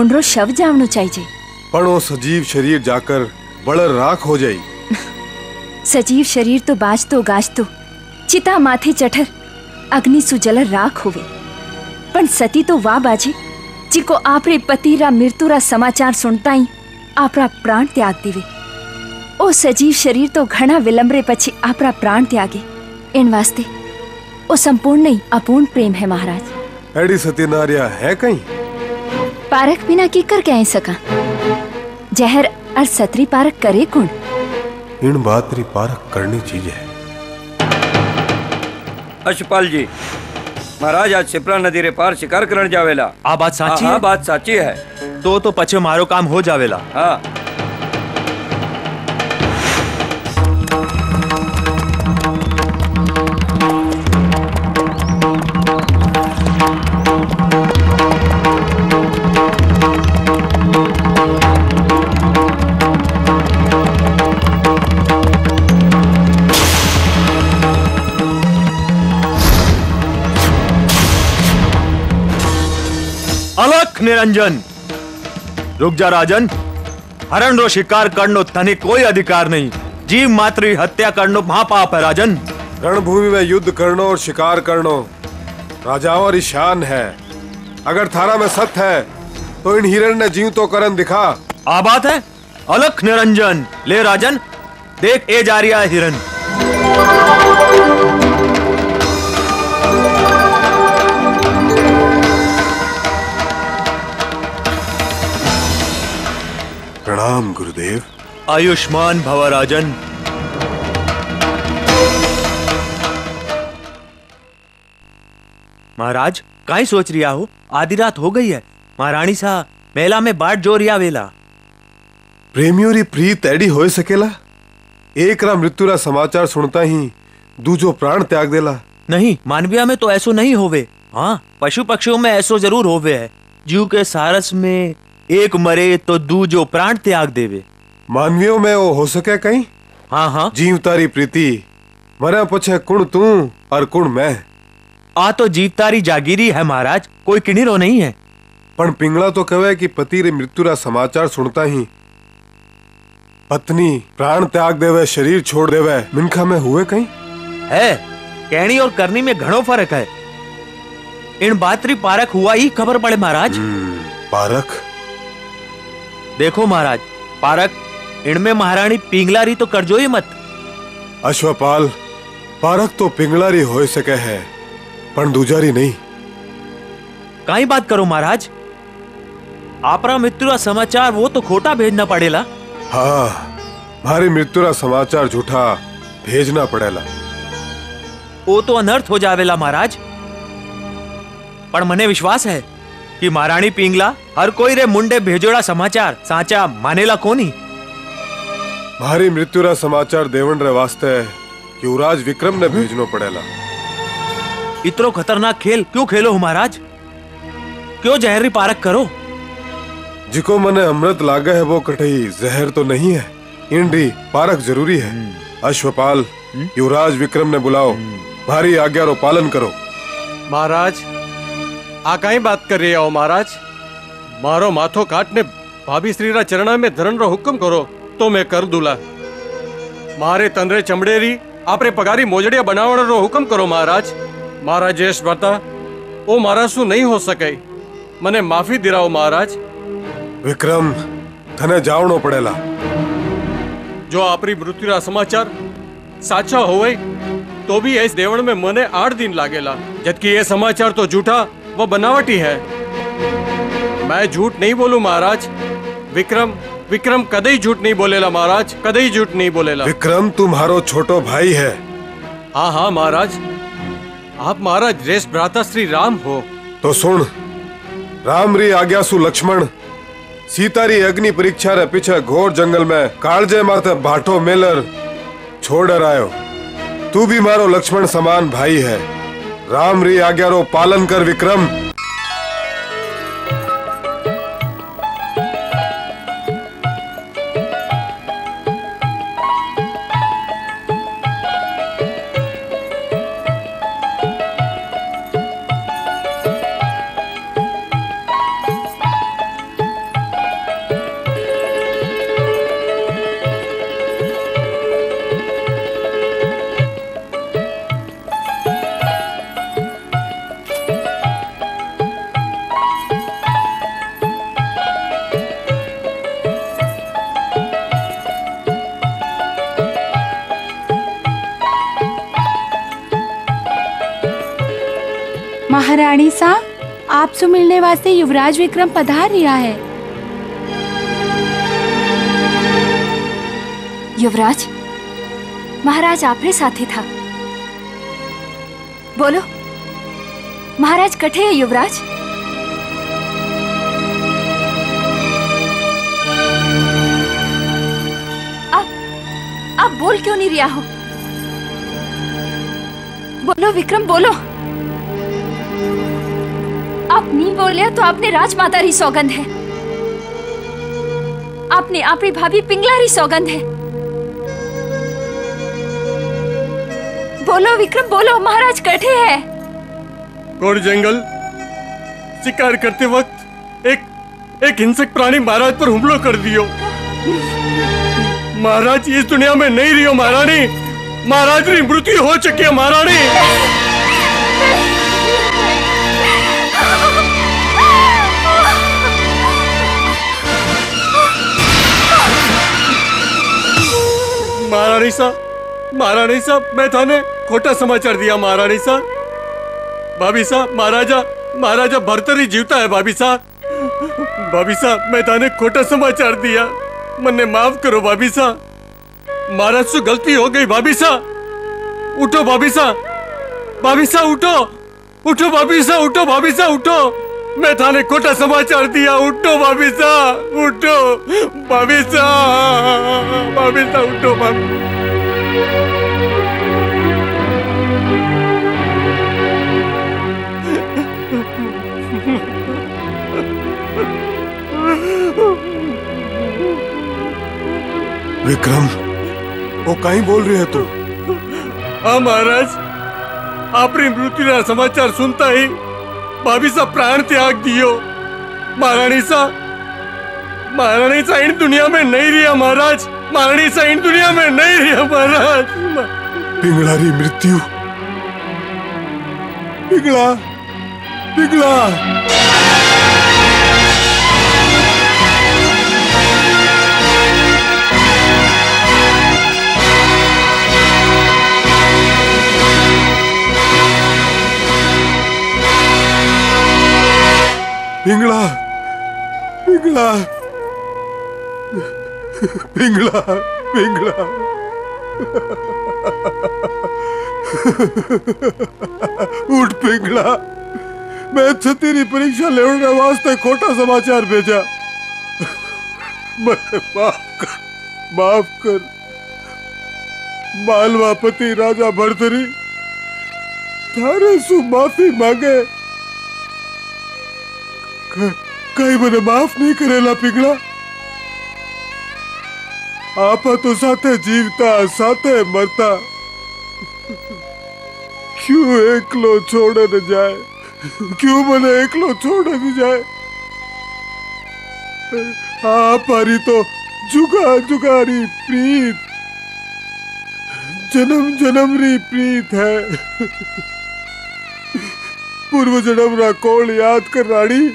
उनरो शव जावनो चाहिए। पण ओ सजीव शरीर जाकर बड़र राख हो जाई। सजीव शरीर तो बाज तो गाज तो चिता माथे चठर अग्नि सुजलर राख होवे, पण सती तो वा बाजे जिको आपरे पति रा मृत्यु रा समाचार सुनता ही आपरा प्राण त्याग देवे। ओ सजीव शरीर तो घना विलंबरे पछी आपरा प्राण त्यागे, इन वास्ते ओ संपूर्ण नहीं अपूर्ण प्रेम है महाराज। एडी सती नारिया है कहीं? पारक बिना की कर के आई सका, जहर और सतरी पारक करे कौन? इन बात री पारक करनी चीज है। अश्वपाल जी, महाराज आज शिप्रा नदी रे पार शिकार करन जावेला। आ बात साची है? आ बात साची है। तो तो पछे मारो काम हो जावेला। हाँ। निरंजन, रुक जा राजन। हरण रो शिकार करनो तने कोई अधिकार नहीं। जीव मात्र हत्या करनो महापाप है राजन। रणभूमि में युद्ध करनो और शिकार करनो राजाओं और ईशान है। अगर थारा में सत्य है तो इन हिरण ने जीव तो करन दिखा। आ बात है अलख निरंजन। ले राजन देख, ए जा रिया है हिरण। प्रणाम गुरुदेव। आयुष्मान भव राजन। महाराज काई सोच रिया हो? आधी रात हो गई है। महारानी सा मेला में बाट जोर या वेला। प्रेमियों री प्रीत एडी हो सकेला? एक रा मृत्यु रा समाचार सुनता ही दूजो प्राण त्याग देला। नहीं, मानविया में तो ऐसो नहीं होवे। हाँ, पशु पक्षियों में ऐसो जरूर होवे है। जीव के सारस में एक मरे तो दूजो प्राण त्याग देवे। मानवियों में वो हो सके कहीं? हाँ हाँ। जीव तारी प्रीति मरा पूछे कुण तू और कुण मैं। आ तो जीव तारी जागीरी है महाराज, कोई किनिरो नहीं है। पर पिंगला तो कहे कि पति रे मृत्यु रा समाचार सुनता ही पत्नी प्राण त्याग देवे, शरीर छोड़ देवे। मिनखा में हुए कहीं? है, कहनी और करनी में घणो फर्क है। इन बातरी पारख हुआ ही खबर पड़े महाराज। पारख देखो महाराज, पारक इनमें महारानी पिंगलारी तो करजो ही मत। अश्वपाल, पारक तो पिंगलारी हो सके है पर दूजारी नहीं। काई बात करो महाराज, आपरा मृत्युरा समाचार वो तो खोटा भेजना पड़ेला। हाँ, मारी मृत्युरा समाचार झूठा भेजना पड़ेला। वो तो अनर्थ हो जावेला महाराज। पर मने विश्वास है कि महारानी पिंगला हर कोई रे मुंडे भेजोड़ा समाचार साचा मानेला कोनी। भारी मृत्युरा समाचार देवन रे वास्ते युवराज विक्रम ने भेजनो पड़ेला। इतरो खतरनाक खेल क्यों खेलो महाराज? क्यों जहरी पारक करो? जिको मने अमृत लागे है वो कठई जहर तो नहीं है। इंडी पारक जरूरी है। अश्वपाल, युवराज विक्रम ने बुलाओ, भारी आज्ञा रो पालन करो। महाराज आकाई बात कर रही हो? महाराज मारो माथो काटने भाभी श्रीरा चरणा में धरन रो हुक्म करो तो मैं कर दूला। मारे तंद्रे चमड़ेरी आपरे पगारी मोजड़िया बनावण रो हुक्म करो महाराज। मारा जेश बता ओ मारा सु नहीं हो सके, मने माफी दिलाओ महाराज। विक्रम थने जावणो पड़ेला। जो आपरी मृत्युरा समाचार साचा होवे तो भी इस देवण में मने आठ दिन लागेला, जबकि ये समाचार तो झूठा वो बनावटी है। मैं झूठ नहीं बोलूं महाराज। विक्रम विक्रम कदई झूठ नहीं बोलेला महाराज, कदई झूठ नहीं बोलेला। विक्रम तुम्हारो छोटो भाई है। हाँ हाँ महाराज, आप महाराज ज्येष्ठ भ्राता श्री राम हो। तो सुन, राम री आज्ञा सु लक्ष्मण सीता री अग्नि परीक्षा रे पीछे घोर जंगल में कालजे माथे भाटो मेलर छोड़ आयो। तू भी मारो लक्ष्मण समान भाई है। राम री आज्ञा रो पालन कर विक्रम। महारानी सा आपसे मिलने वास्ते युवराज विक्रम पधार रिया है। युवराज, महाराज आपने साथी था। बोलो, महाराज कठे है युवराज? आप बोल क्यों नहीं रिया हो? बोलो विक्रम, बोलो। आप नहीं बोले तो आपने राजमाता री सौगंध है, आपने आपरी भाभी पिंगला री सौगंध है। बोलो विक्रम, बोलो, महाराज कठे है। घोर जंगल शिकार करते वक्त एक एक हिंसक प्राणी महाराज पर हमला कर दियो। महाराज इस दुनिया में नहीं रही हो महारानी, महाराज की मृत्यु हो चुकी है महारानी। महारानी साहब, महारानी साहब, मैं थाने खोटा समाचार दिया महारानी साहब। भाभी साहब, महाराजा महाराजा भर्तहरि जीवता है भाभी साहब। भाभी साहब, मैं थाने खोटा समाचार दिया, मन्ने माफ करो भाभी साहब। महाराज से गलती हो गई भाभी साहब। उठो भाभी साहब, भाभी साहब उठो, उठो भाभी साहब, उठो भाभी साहब, उठो। मैं थाने खोटा समाचार दिया, उठो भाभी साहब, उठो भाभी साहब, भाभी साहब उठो भाभी। विक्रम, वो कहीं बोल रही है तू? हाँ महाराज, आपने मृत्यु का समाचार सुनता ही भाभी साहब प्राण त्याग दियो। महारानी साहब, महारानी साहब इन दुनिया में नहीं रहा महाराज, महारानी साहब इन दुनिया में नहीं रहा महाराज। पिंगला री मृत्यु, पिंगला, पिंगला। पिंगला, पिंगला, पिंगला, पिंगला। उठ पिंगला, मैं तेरी परीक्षा लेने वास्ते खोटा समाचार भेजा। माफ कर, माफ कर। मालवा पति राजा भर्तहरि थारे सु माफी मांगे, कहीं मैंने माफ नहीं करेला पिंगला। आपा तो साथे जीवता साथे मरता, क्यों एकलो छोड़ न जाए, क्यों मैंने एकलो छोड़ न जाए। आपारी तो जुगा जुगारी प्रीत, जन्म जन्मरी प्रीत है। पूर्व जन्म रा कोल याद कर राणी,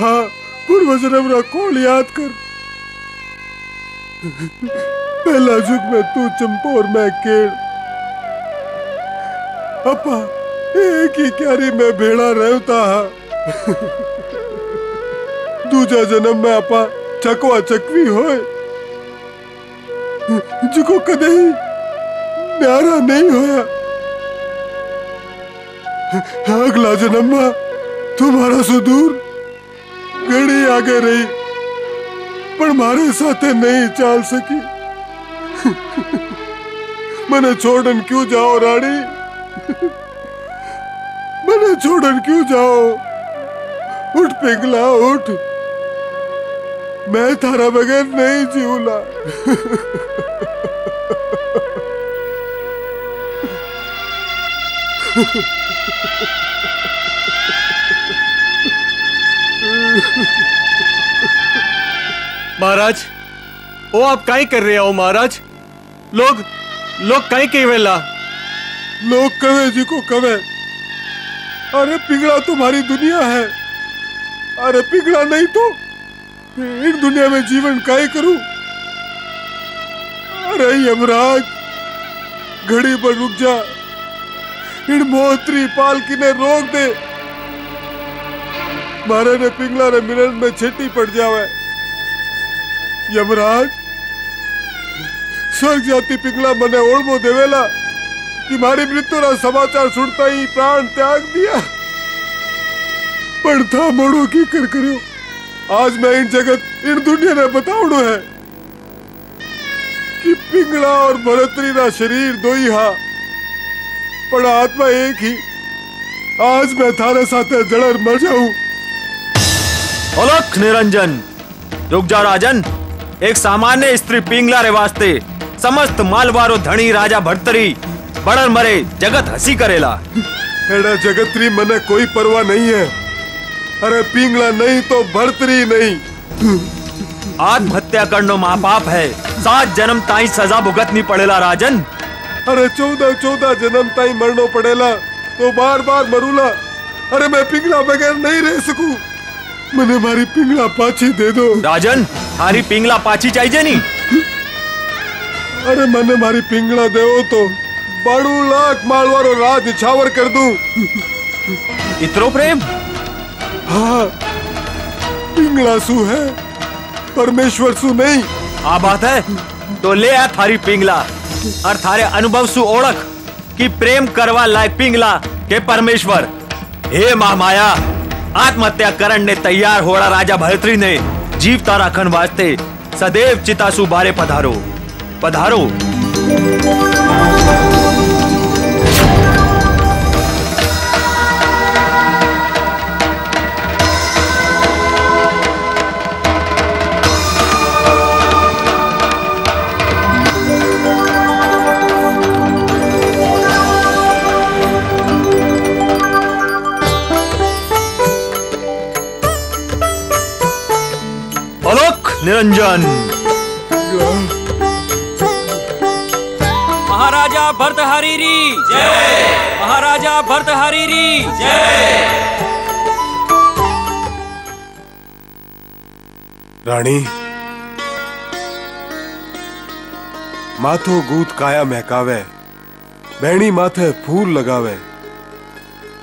हाँ पूर्व जन्म रा कोल याद कर। पहला युग में तू चंपोर में केड़, अपा एक ही क्यारी में भेड़ा रहता है। दूजा जन्म में अपा चकवा चकवी होए, जिको कदे ही न्यारा नहीं होया। अगला जन्म में तुम्हारा सुदूर घड़ी आगे रही, पर मारे साथे नहीं चाल सकी। मैंने छोड़न क्यों जाओ रानी, मैंने छोड़न क्यों जाओ। उठ पिंगला उठ, मैं थारा बगैर नहीं जीऊला। महाराज, ओ आप काई कर रहे हो महाराज? लोग लोग काई केवेला, लोग कवे जी को कवे। अरे पिंगला तुम्हारी दुनिया है, अरे पिंगला नहीं तो इन दुनिया में जीवन काई करूं। अरे यमराज, घड़ी पर रुक जा, इन मोहतरी पालकी ने रोक दे। मारे ने पिंगला रे मिलन में छेटी पड़ जावे। यमराज स्वर्ग जाती पिंगला मने ओळमो देवेला कि मारी मृत्यु रा समाचार सुनता ही प्राण त्याग दिया, पर था मोड़ो की कर करियो। आज मैं इन जगत इन दुनिया ने बतावड़ो है कि पिंगला और भर्तहरि रा शरीर दो ही हा, पर आत्मा एक ही। आज मैं थारे साथे जड़र मर जाऊं। अलख निरंजन, रुक जा राजन। एक सामान्य स्त्री पिंगला रे वास्ते समस्त मालवारो धनी राजा भर्तहरि बड़र मरे, जगत हसी करेला। एड़ा जगत री मने कोई परवाह नहीं है। अरे पिंगला नहीं तो भर्तहरि नहीं। आत्महत्या करनो महापाप है। सात जन्म ताई सजा भुगतनी पड़ेला राजन। अरे चौदह चौदह जन्म ताई मरनो पड़ेला, तो बार बार मरूला। अरे मैं पिंगला बगैर नहीं रह सकूं। मने मारी पिंगला पाछी दे दो राजन। थारी पिंगला पाछी चाहिए नहीं। अरे मने मारी पिंगला दे ओ तो बड़ू लाख मालवारो राज निछावर कर दूं। इतरो प्रेम? हाँ, पिंगला सु है, परमेश्वर सु नहीं। आ बात है, तो ले आ थारी पिंगला और थारे अनुभव सु ओळख कि प्रेम करवा लायक पिंगला के परमेश्वर। हे महामाया, आत्महत्या करने ने तैयार होड़ा राजा भर्तहरि ने जीवता राखन वास्ते सदैव चिता सु बारे पधारो पधारो। निरंजन, महाराजा भर्तहरि री जय। महाराजा भर्तहरि री जय। रानी, माथो गूथ काया महकावे, बेणी माथे फूल लगावे।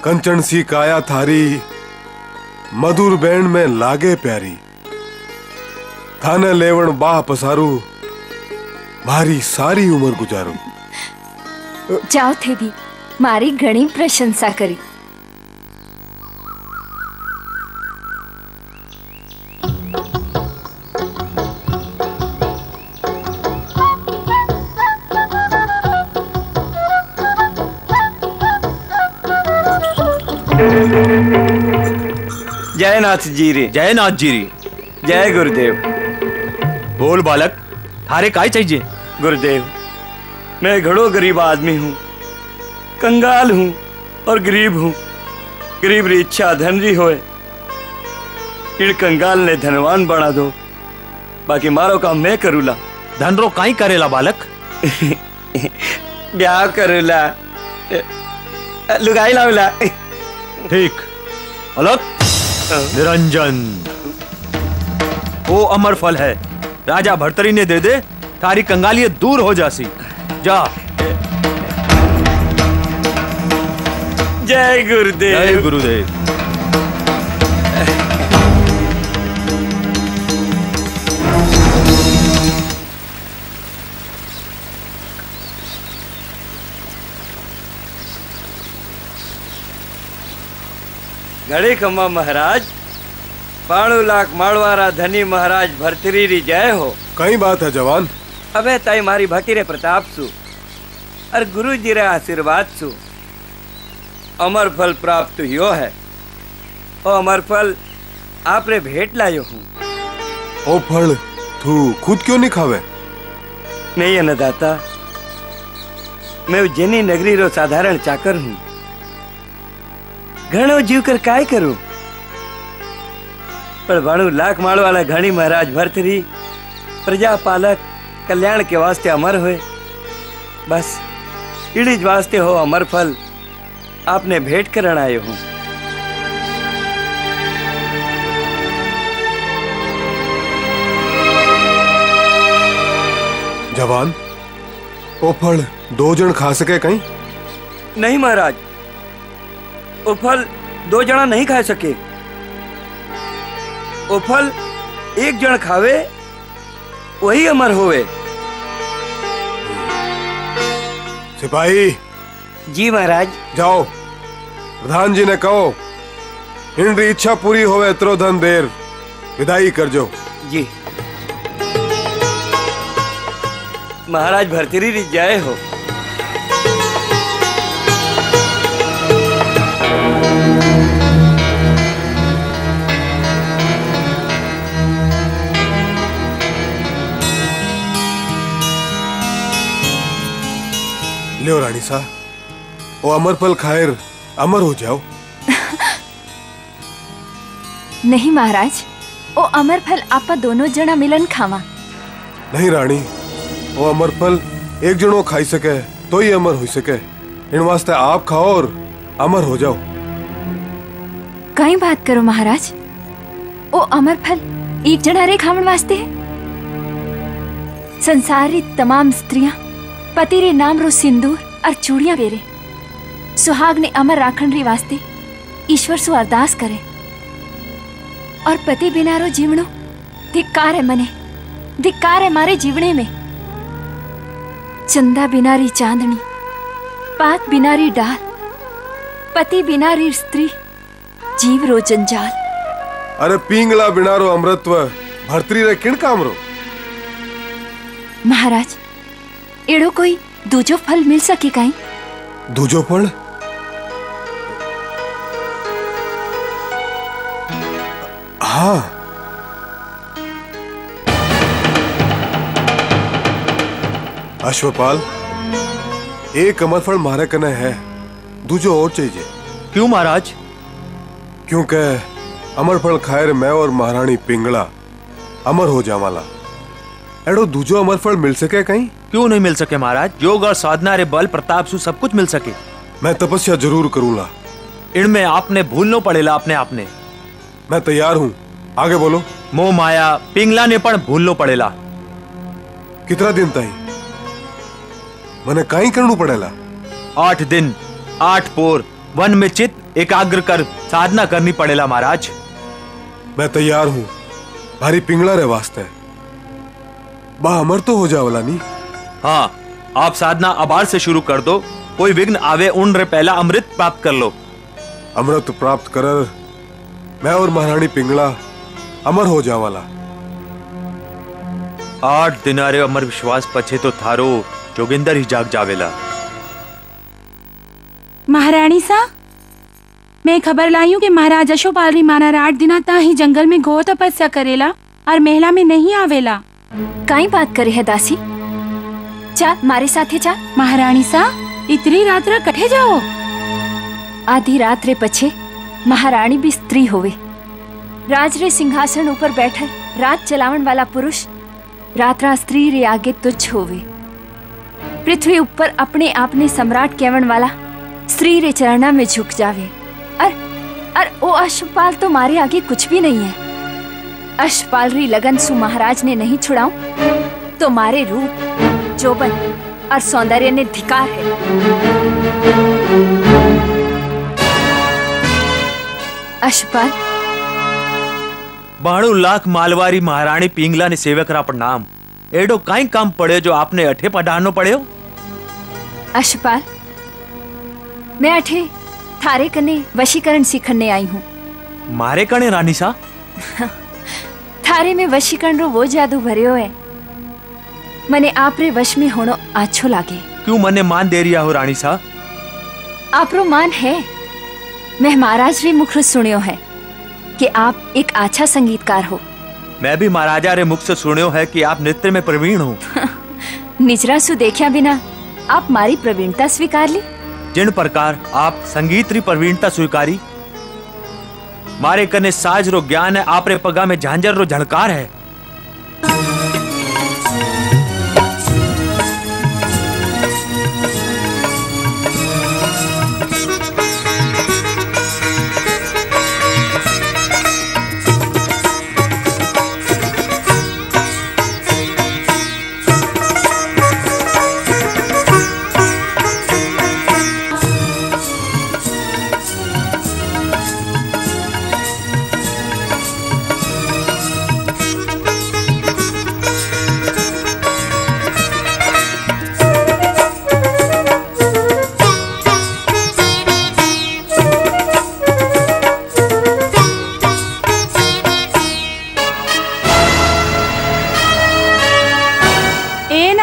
कंचन सी काया थारी, मधुर बेण में लागे प्यारी। थाने लेवण बाह पसारू, भारी सारी उम्र गुजारू। जाओ थे भी, मारी घणी प्रशंसा करी। जयनाथ जी रे जयनाथ जी रे जय गुरुदेव। बोल बालक, थारे काय चाहिए? गुरुदेव, मैं घड़ो गरीब आदमी हूँ, कंगाल हूँ और गरीब हूँ। गरीब री इच्छा धन री होए, इड़ कंगाल ने धनवान बना दो। बाकी मारो काम मैं करूला। धन रो काई करेला बालक? ब्याह करूला, लुगाई लावला। ठीक अलग। निरंजन, वो अमर फल है, राजा भर्तहरि ने दे दे, थारी कंगालियत दूर हो जासी। जा। जय गुरुदेव। जय गुरुदेव। घड़े कमा महाराज, बाणु लाख मालवारा धनी महाराज भर्तहरि री जय हो। कई बात है जवान। अबे ताई मारी भकीरे प्रताप सु और गुरु जी रे आशीर्वाद सु अमर फल प्राप्त यो है। ओ अमर फल आप रे भेंट लायो हूँ। ओ फल तू खुद क्यों नहीं खावे? नहीं अन्नदाता, मैं उज्जैनी नगरी रो साधारण चाकर हूँ। घणो जीव कर काय करूं, पर बाणु लाख माल वाला घणी महाराज भर्तहरि प्रजापालक कल्याण के वास्ते अमर हुए। बस इड़िज वास्ते हो अमर फल आपने भेंट करण आयो हूँ। जवान, ओ फल दो जन खा सके कहीं? नहीं महाराज, ओ फल दो जना नहीं खा सके। ओ फल एक जन खावे वही अमर होवे। सिपाही। जी महाराज। जाओ प्रधान जी ने कहो इनकी इच्छा पूरी होवे इतरो धन देर विदाई कर जो। जी महाराज भर्तहरि रिज जाए हो। रानी सा वो अमर फल खाएर अमर हो जाओ। नहीं महाराज वो अमर फल आपा दोनों जना मिलन खावा। नहीं रानी वो अमर फल एक जनो खाई सके तो ही अमर हो सके। इन वास्ते आप खाओ और अमर हो जाओ। कई बात करो महाराज वो अमर फल एक जना रे खावन वास्ते है। संसार री तमाम स्त्रियां पति रे नाम रो सिंदूर और चूड़ियां बेरे। सुहाग ने अमर राखण रे वास्ते ईश्वर सु अरदास करे। और पति बिना रो जीवनो धिक्कार है मने, धिक्कार है मारे जीवने में। चंदा बिना री चांदनी, पात बिना री डाल, पति बिना री स्त्री, जीव रो जंजाल। अरे पिंगला बिना रो अमृतत्व भर्तहरि रे किण काम रो। महाराज एड़ो कोई दूजो फल मिल सके काई? दूजो फल? हाँ अश्वपाल एक अमर फल मारे कने है, दूजो और चाहिए। क्यों महाराज? क्योंकि अमर फल खाएर मैं और महारानी पिंगला अमर हो जावाला। एड़ो दूजो अमर फल मिल सके कहीं? क्यों नहीं मिल सके महाराज? योग और साधना रे बल प्रताप सु सब कुछ मिल सके। मैं तपस्या जरूर करूंगा। इनमें आपने भूलना पड़ेगा अपने आपने। मैं तैयार हूँ, आगे बोलो। मोह माया पिंगला ने पण भूलना पड़ेगा। कितना दिन ताई मने काई करना पड़ेगा? आठ दिन आठ पोर वन में चित एकाग्र कर साधना करनी पड़ेगा महाराज। मैं तैयार हूँ भारी पिंगला रे वास्ते। बा अमर तो हो जावला नी? हाँ आप साधना अबार से शुरू कर दो। कोई विघ्न आवे उन रे पहला अमृत प्राप्त कर लो। अमृत प्राप्त कर मैं और महारानी पिंगला अमर हो जावला। आठ दिनारे अमर विश्वास पछे तो थारो जोगिंदर ही जाग जावेला। महारानी सा मैं खबर लाई हूँ कि महाराज अश्वपाल री माना आठ दिना ता ही जंगल में घोर तपस्या करेला और मेहला में नहीं आवेला। काई बात करे है दासी? चा मारे साथे चा। महारानी सा इतनी रात रा कठे जाओ? आधी रात रे पछे महारानी भी स्त्री होवे। राज रे सिंहासन ऊपर बैठे रात चलावन वाला पुरुष रात रा स्त्री रे आगे तुच्छ होवे। पृथ्वी ऊपर अपने आपने सम्राट कहवन वाला स्त्री रे चरणा में झुक जावे। अर अर ओ अश्वपाल तो मारे आगे कुछ भी नहीं है। अश्वपाल री लगन सु महाराज ने नहीं छुड़ाऊं तो मारे रूप जोबन और सौंदर्य ने धिकार है। अश्वपाल बाणु लाख मालवारी महारानी पिंगला ने सेवकरा प्रणाम। एडो काई काम पड़े जो आपने अठे पढ़ानो पड़े हो? अश्वपाल मैं अठे थारे कने वशीकरण सीखने आई हूँ। मारे कने रानी सा? थारे में वशीकरण रो वो जादू भरियो है। मने आपरे वश में होनो आछो लागे। क्यों मने मान दे रिया हो रानी सा? आपरो मान है। मैं महाराज रे मुख सुनियो है कि आप एक अच्छा संगीतकार हो। मैं भी महाराजा रे मुख से सुनियो है कि आप नृत्य में प्रवीण हो। निजरा सु देखिया बिना आप मारी प्रवीणता स्वीकार ली। जिन प्रकार आप संगीत री प्रवीणता स्वीकारी मारे कने साज रो ज्ञान है। आपरे पगा में झांझर रो झणकार है।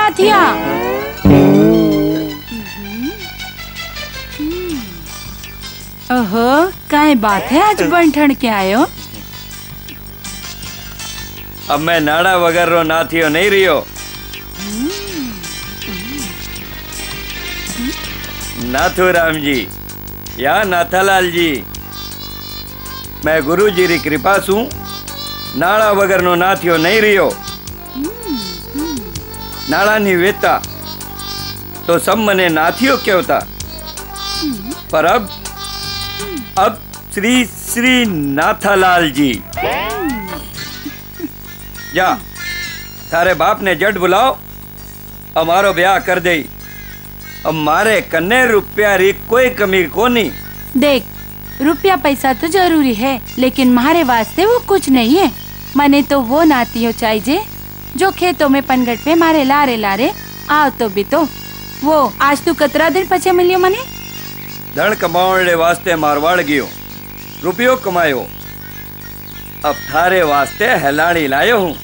नाथिया। ओहो, काय बात है, आज बन ठण के आयो? अब मैं नाड़ा वगर रो नाथियो नहीं रियो। नाथू राम जी या नाथालाल जी, मैं गुरु जी री कृपा सू नाड़ा वगर नो नाथियो नहीं रियो। नाड़ा नी वेता तो सब मने नाथियो कहता, पर अब अब श्री श्री नाथालाल जी, जा थारे बाप ने जट बुलाओ, हमारो ब्याह कर दे। अब मारे कन्ने रुपया री कोई कमी कोनी। देख, रुपया पैसा तो जरूरी है, लेकिन मारे वास्ते वो कुछ नहीं है। मने तो वो नातियो चाहिए जो खेतों में पनगट पे मारे लारे लारे आओ तो भी तो वो। आज तू कतरा दिन पचे मिलियो? मने धन कमावणे वास्ते मारवाड़ गयो, रुपयो कमायो, अब थारे वास्ते हलाड़ी लायो हूँ।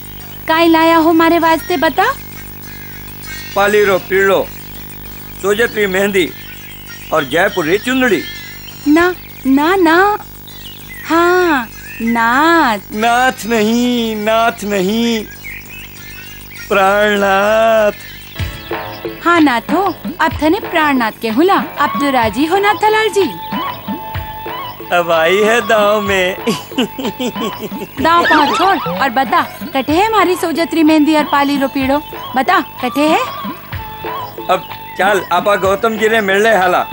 काई लाया हो मारे वास्ते बता? पाली रो पीलो, सोजत्री मेहंदी और जयपुरी चुंदड़ी। ना ना ना, हाँ नाथ नाथ नहीं, नाथ नहीं, प्राणनाथ। हाँ नाथ हो, अब थने प्राणनाथ के हुला, अब तो राजी हो नाथलाल जी। अब आई है दाव में। दाव पाँव छोड़ और बता, कटे है हमारी सोजत्री मेहंदी और पाली रो पीड़ो? बता कटे है? अब चल आपा गौतम जी ने मिलने हाला,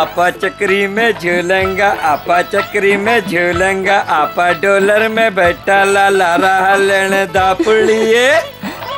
आपा चक्री में झूलेंगा, आपा चक्री में झूलेंगा, आपा डोलर में बैठा ला लारा हलने दापुड़िए,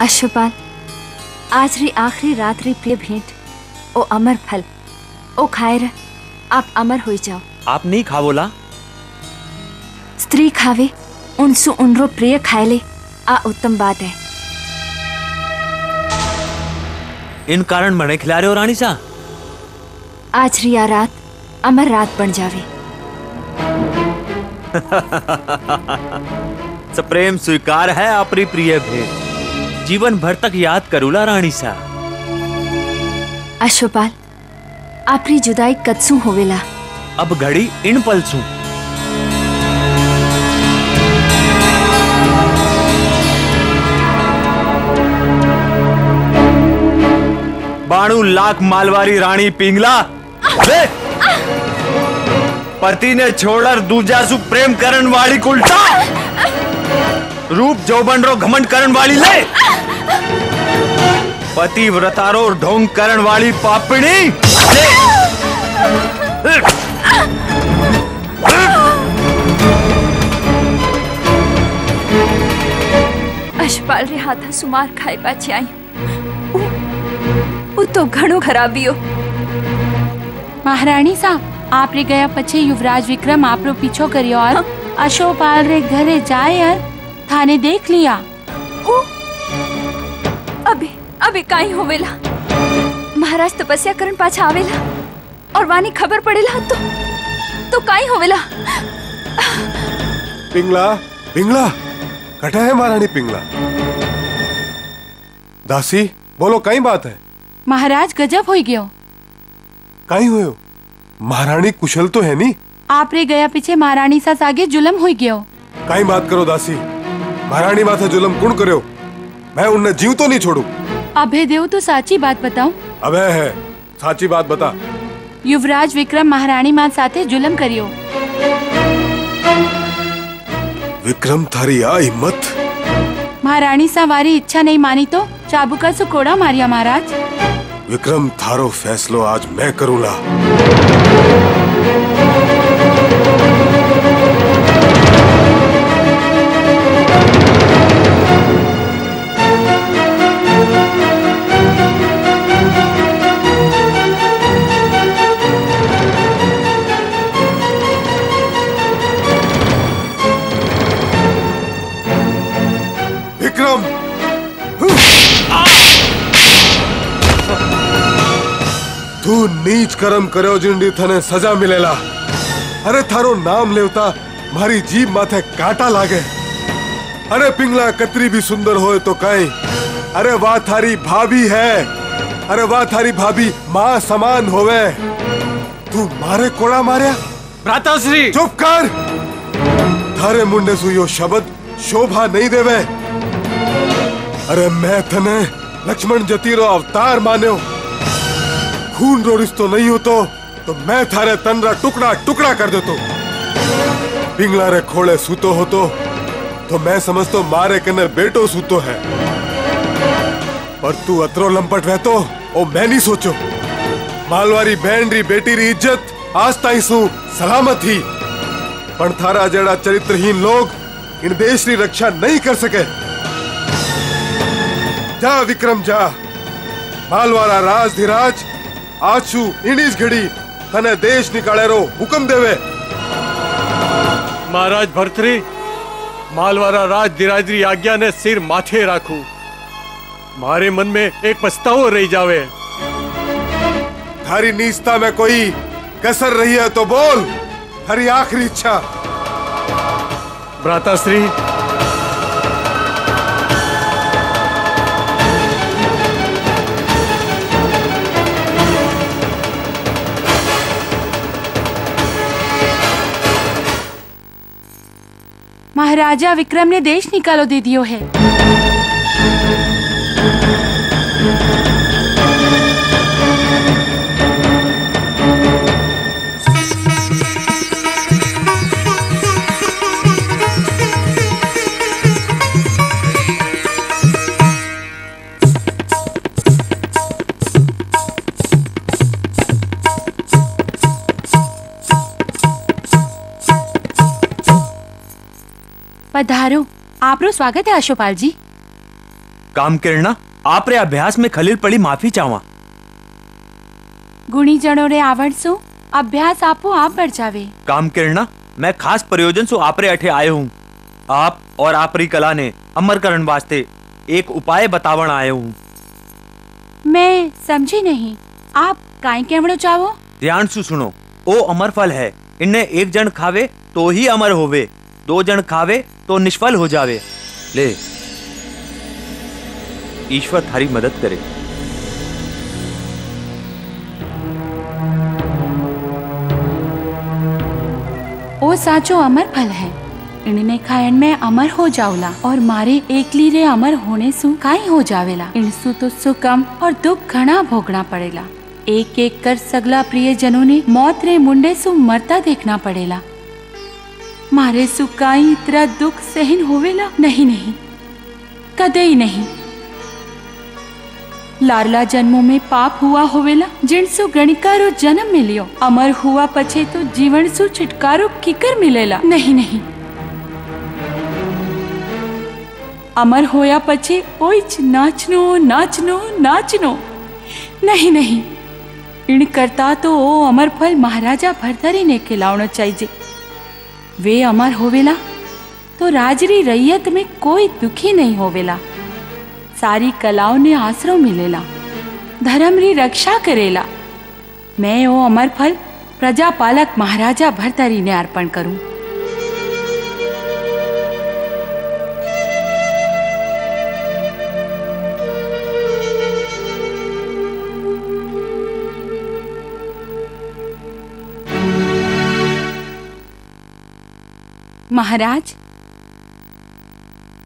अश्वपाल, आज री आखरी रात्रि प्रिय भेंट ओ अमर फल ओ खाएर आप अमर हो जाओ। आप नहीं खावोला? स्त्री खावे उनसु उनरो प्रिय खायले, आ उत्तम बात है। इन कारण मने खिला रहे हो रानी सा? आज रिया रात अमर रात बन जावे। सप्रेम स्वीकार है आपरी प्रिय भेंट, जीवन भर तक याद करूला रानी सा। अश्वपाल, आपरी जुदाई कत्सू होवेला? अब घड़ी इन पलसू। बाणु लाख मालवारी रानी पिंगला पति ने छोड़र दूजा सु प्रेम करण वाली कुलटा, रूप जौबन रो घमंड करण वाली ले, पति व्रतारो ढोंग करण वाली पापणी। अश्वपाल रे हाथा सुमार खाए पाछी आई, वो तो घणो खराबी हो। महारानी साहब, आप रे गया पछे युवराज विक्रम आप रो पीछो करियो और अश्वपाल रे घरे जाए और थाने देख लिया। अबे अबे काई होवेला? महाराज तपस्या करन पाछा आवेला और वानी खबर पड़ेला तो तो काई होवेला? पिंगला पिंगला कटा है महारानी पिंगला। दासी बोलो, काई बात है? महाराज गजब होई गयो। काई होयो? महारानी कुशल तो है नी? आप रे गया पीछे महारानी सा सागे जुलम होई गयो। काई बात करो दासी, महारानी माथे जुलम कुण करयो? मैं उन्हें जीव तो नहीं छोड़ू। अबे देव तो साची बात बताओ। अबे है, साची बात बता। युवराज विक्रम महारानी मां साथे जुलम करियो। विक्रम थारी आ हिम्मत। महाराणी सा वारी इच्छा नहीं मानी तो चाबुका से कोड़ा मारिया महाराज। विक्रम थारो फैसलो आज मैं करूँगा। नीच कर्म करो जिंडी थाने सजा मिलेला। अरे थारो नाम लेवता मारी जीभ माथे काटा लागे। अरे पिंगला कतरी भी सुंदर होए तो काई, अरे वाह थारी भाभी है, अरे वाह थारी भाभी माँ समान होवे। तू मारे कोड़ा मारिया भ्राताश्री। चुप कर, थारे मुंडे सु यो शब्द शोभा नहीं देवे। अरे मैं थने लक्ष्मण जतीरो अवतार मान्यो। खून रो रिश्तो नहीं होतो तो मैं थारे तन रा टुकड़ा टुकड़ा कर देतो। पिंगला रे खोले सूतो होतो तो मैं समझतो मारे कनर बेटो सूतो है। पर तू अतरो लंपट वहतो ओ मैं नहीं सोचो। मालवारी बहन री बेटी री इज्जत आज ताई सु सलामत ही, पर थारा जड़ा चरित्रहीन लोग इन देश री रक्षा नहीं कर सके। जा विक्रम जा, मालवारा राजधिराज आछू इनिस घड़ी तने देश निकाले रो हुक्म देवे। महाराज भर्तहरि, मालवारा राज दिराजरी आज्ञा ने सिर माथे राखू। मारे मन में एक पछतावो रही जावे। थारी नीचता में कोई कसर रही है तो बोल, थारी आखिरी इच्छा। भ्राताश्री, महाराजा विक्रम ने देश निकालो दे दियो है। पधारो, आप रो स्वागत है अश्वपाल जी। काम करना आप रे अभ्यास में खलील पड़ी माफी चावा। गुणी जनो रे आवण सो अभ्यास आपो आप बढ़ जावे। काम करना मैं खास प्रयोजन सो आप रे अठे आयो हूँ। आप और आप री कला ने अमर करण वास्ते एक उपाय बतावण आयो हूँ। मैं समझी नहीं, आप काई केवड़ो चाहो? ध्यान सु सुनो, ओ अमर फल है, इन्हें एक जन खावे तो ही अमर होवे, दो जन खावे तो निष्फल हो जावे। ले ईश्वर थारी मदद करे। ओ साचो अमर फल है, इनने खायन में अमर हो जावला और मारे एकली रे अमर होने सु काई हो जावेला। इनसु तो सुख कम और दुख घना भोगना पड़ेला। एक एक कर सगला प्रिय जनों ने मौत रे मुंडे सु मरता देखना पड़ेला। मारे सुकाई इतरा दुख सहन होवेला नहीं, नहीं कदई नहीं। लारला जन्मों में पाप हुआ होवेला जिनसु गणिकारो जन्म मिलियो। अमर हुआ पछे तो जीवन सु छिटकारो किकर मिलेला नहीं, नहीं अमर होया पछे ओइच नाचनो नाचनो नाचनो नहीं, नहीं इन करता तो ओ अमर फल महाराजा भर्तहरि ने खिलावनो चाहिए। वे अमर होवेला तो राजरी रैयत में कोई दुखी नहीं होवेला। सारी कलाओं ने आसरो मिलेला, धर्म री रक्षा करेला। मैं वो अमर फल प्रजापालक महाराजा भर्तहरि ने अर्पण करूं। महाराज।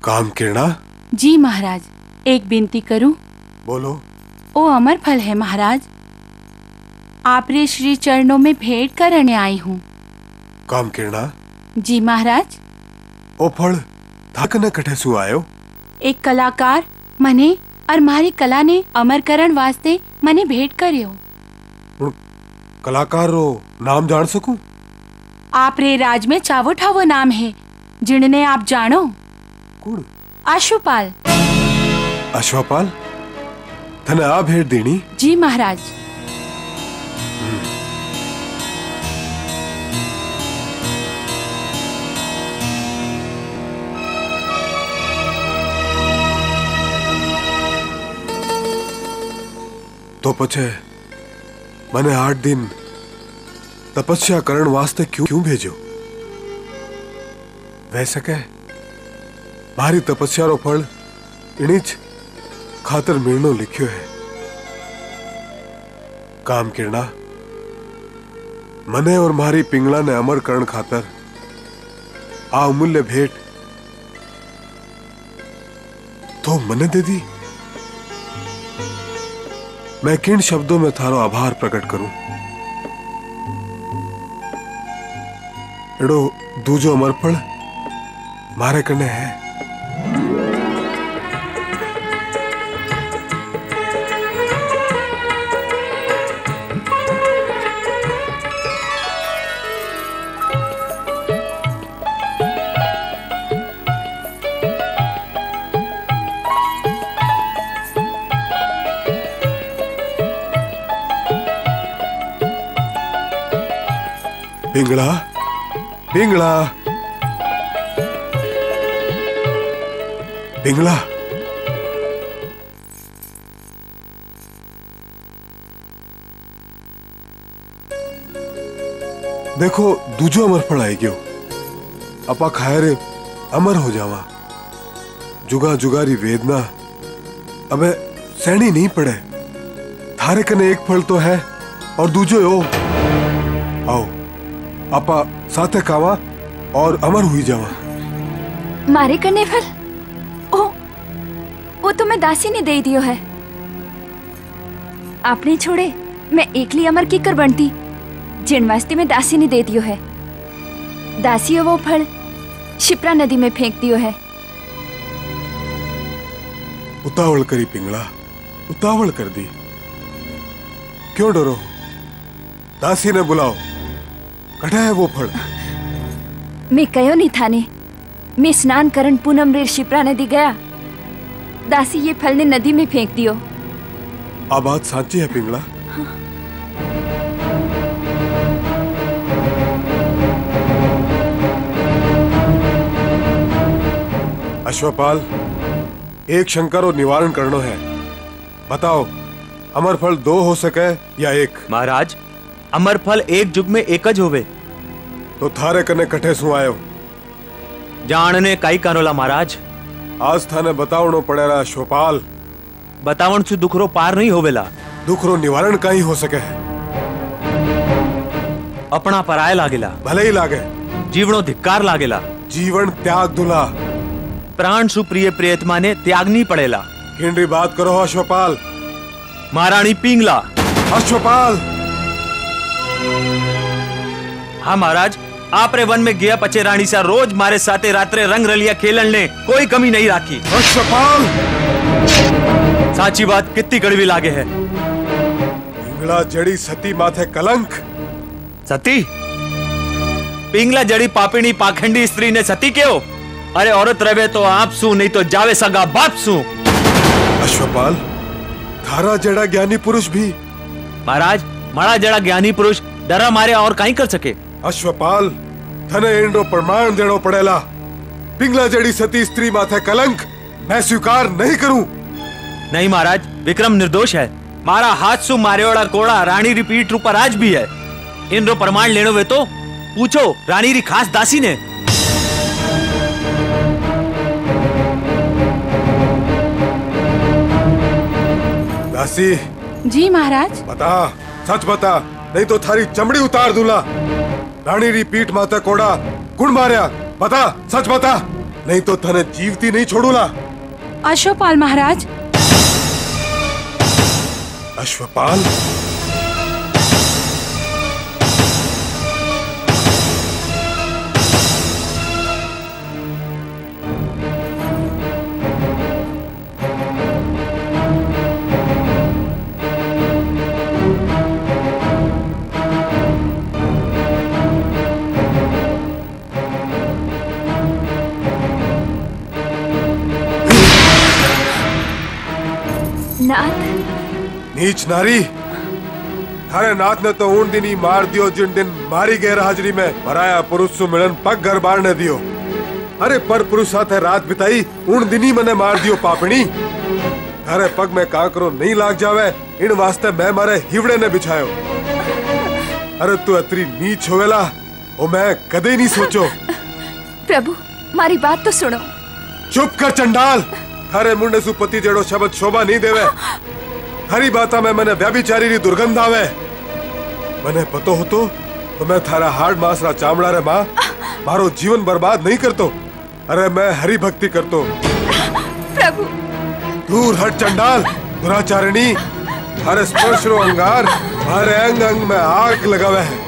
काम किरणा। जी महाराज, एक बिनती करूं? बोलो। ओ अमर फल है महाराज, आपरे श्री चरणों में भेंट करने आई हूँ। काम किरणा। जी महाराज। ओफड़ थाक न कठे सु आयो। एक कलाकार मने और मारी कला ने अमर करण वास्ते मने भेंट करियो। कलाकार रो नाम जान सकूं? आप रे राज में चावो ठावो नाम है जिन्हें आप जानो। कौन? अश्वपाल। अश्वपाल थने आ भेंट देनी? जी महाराज। तो पछे मैंने आठ दिन तपस्या करण वास्ते क्यों क्यों भेजो? वैसे के भारी तपस्या रो फल इनिच खातर मिलनो लिख्यो है। काम करना मने और मारी पिंगला ने अमर करण खातर आ अमूल्य भेंट तो मने दे दी। मैं किन शब्दों में थारो आभार प्रकट करूं? एडो दूजो अमरफल मारे कने है। पिंगला पिंगला पिंगला देखो दूजो अमर फल आई गयो। अपा खाए रे अमर हो जावा। जुगा जुगारी वेदना अबे सहनी नहीं पड़े। थारे कने एक फल तो है और दूजो यो। आओ आपा साथे खावा और अमर हुई जावा। मारे कने फल ओ वो तो मैं दासी ने दे दियो है। आपने छोड़े मैं एकली अमर की कर बनती जिन वास्ते में दासी ने दे दियो है। दासी वो फल शिप्रा नदी में फेंक दियो है। उतावल करी पिंगला उतावल कर दी। क्यों डरो? दासी ने बुलाओ कटा है वो फल। मैं कयो नहीं थाने। मैं स्नान करन पूनम रे शिप्रा नदी गया। दासी ये फल ने नदी में फेंक दियो। आ बात साची है पिंगला। हाँ। अश्वपाल एक शंका रो निवारण करनो है। बताओ अमर फल दो हो सके या एक? महाराज अमर फल एक जुग में एकज होवे। तो थारे कने कठे सु आयो? जानने काई करोला महाराज। आज थाने बतावणो पड़ेला अश्वपाल। बतावण से दुखरो पार नहीं होवेला। दुखरो निवारण काई हो सके है? अपना पराय लागेला। भले ही लागे। जीवनो धिक्कार लागेला। जीवन त्याग दुला। प्राण सुप्रिय प्रियतमा ने त्याग नहीं पड़ेला। किंडरी बात करो अश्वपाल। महारानी पिंगला। अश्वपाल हाँ महाराज आप रे वन में गया पचे रानी सा रोज मारे साथे रात्रे रंग रलिया खेलन ने कोई कमी नहीं राखी। अश्वपाल साची बात कितनी कड़वी लागे है। पिंगला जड़ी सती माथे कलंक। सती? पिंगला जड़ी पापिणी पाखंडी स्त्री ने सती क्यों? अरे औरत रहे तो आप सू नहीं तो जावे सगा बाप सू। अश्वपाल थारा जड़ा ज्ञानी पुरुष भी। महाराज मारा जड़ा ज्ञानी पुरुष डरा मारे और काई कर सके। अश्वपाल थने इंडो प्रमाण देनो पड़ेला। पिंगला जड़ी सती स्त्री माथे कलंक मैं स्वीकार नहीं करूं। नहीं महाराज विक्रम निर्दोष है। मारा हाथ सु मारेवाड़ा कोड़ा रानी री पीठ ऊपर आज भी है। इंडो प्रमाण लेनो वे तो पूछो रानी री खास दासी ने। दासी जी महाराज। बता सच बता नहीं तो थारी चमड़ी उतार दूला। रानी री पीठ माता कोड़ा गुण मारिया। बता सच बता नहीं तो थाने जीवती नहीं छोड़ूला। अश्वपाल महाराज। अश्वपाल नाथ। नीच नारी, थारे नाथ ने तो उन दिन ही मार दियो जिन दिन मारी गैर हाजरी में भराया पुरुष सु मिलन पग घर बार ने दियो। अरे पर पुरुष साथ रात बिताई उन दिन ही मने मार दियो पापणी। थारे पग में कांकरो नहीं लाग जावे इन वास्ते मैं मारे हिवड़े ने बिछायो। अरे तू अतरी नीच होवेला ओ मैं कदे नहीं सोचो। प्रभु मारी बात तो सुनो। चुप कर चंडाल, थारे मुंडे सु पति जेड़ो शब्द शोभा नहीं देवे। थारी बाता में मैंने व्याभिचारी री दुर्गंध आवे। मैंने पतो हो तो, तो मैं थारा हाड़ मांस रा चामड़ा रे मां मारो जीवन बर्बाद नहीं करतो। अरे मैं हरि भक्ति करतो। प्रभु दूर हट चंडाल दुराचारिणी, थारे स्पर्श रो अंगार थारे अंग अंग में आग लगावे है।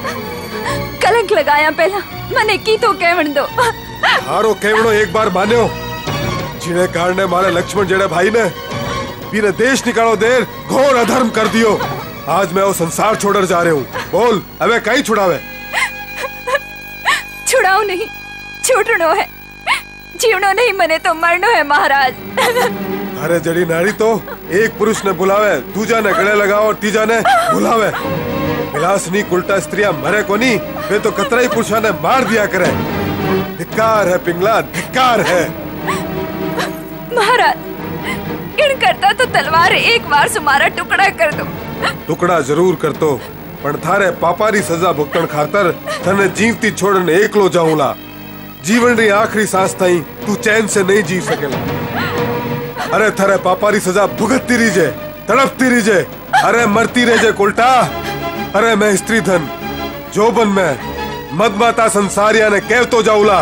कलंक लगाया पहला मने की तो केवण दो। थारो केवणो एक बार मान्यो जिने कारण मारे लक्ष्मण जेड़े भाई ने पीने देश निकालो देर घोर अधर्म कर दियो। आज मैं वो संसार छोड़कर जा रहे हूँ। बोल अबे कहीं छुड़ावे? छुड़ाओ नहीं, छूटनो है। जीवनो नहीं मने तो मरनो है महाराज। अरे जड़ी नारी तो एक पुरुष ने बुलावे, दूजा ने गले लगाओ और तीजा ने बुलावे। विलासनी उल्टा स्त्रियां मरे को नहीं, वे तो कतराई पुरुषा ने मार दिया करे। धिक्कार है पिंगला, धिक्कार है। महाराज इन करता तो तलवार एक बार सुमारा टुकड़ा कर दो। टुकड़ा जरूर कर दो, पर थारे पापारी सजा भुगतन खातर थने जीवती छोड़न एकलो जाऊंला। जीवन री आखिरी सांस ताई तू चैन से नहीं जी सकेला। अरे थारे पापारी सजा भुगतती रहीजे, तड़पती रहीजे, अरे मरती रहीजे कोल्टा। अरे मैं स्त्री धन जोबन में मदमाता संसारिया ने कहतो जाऊला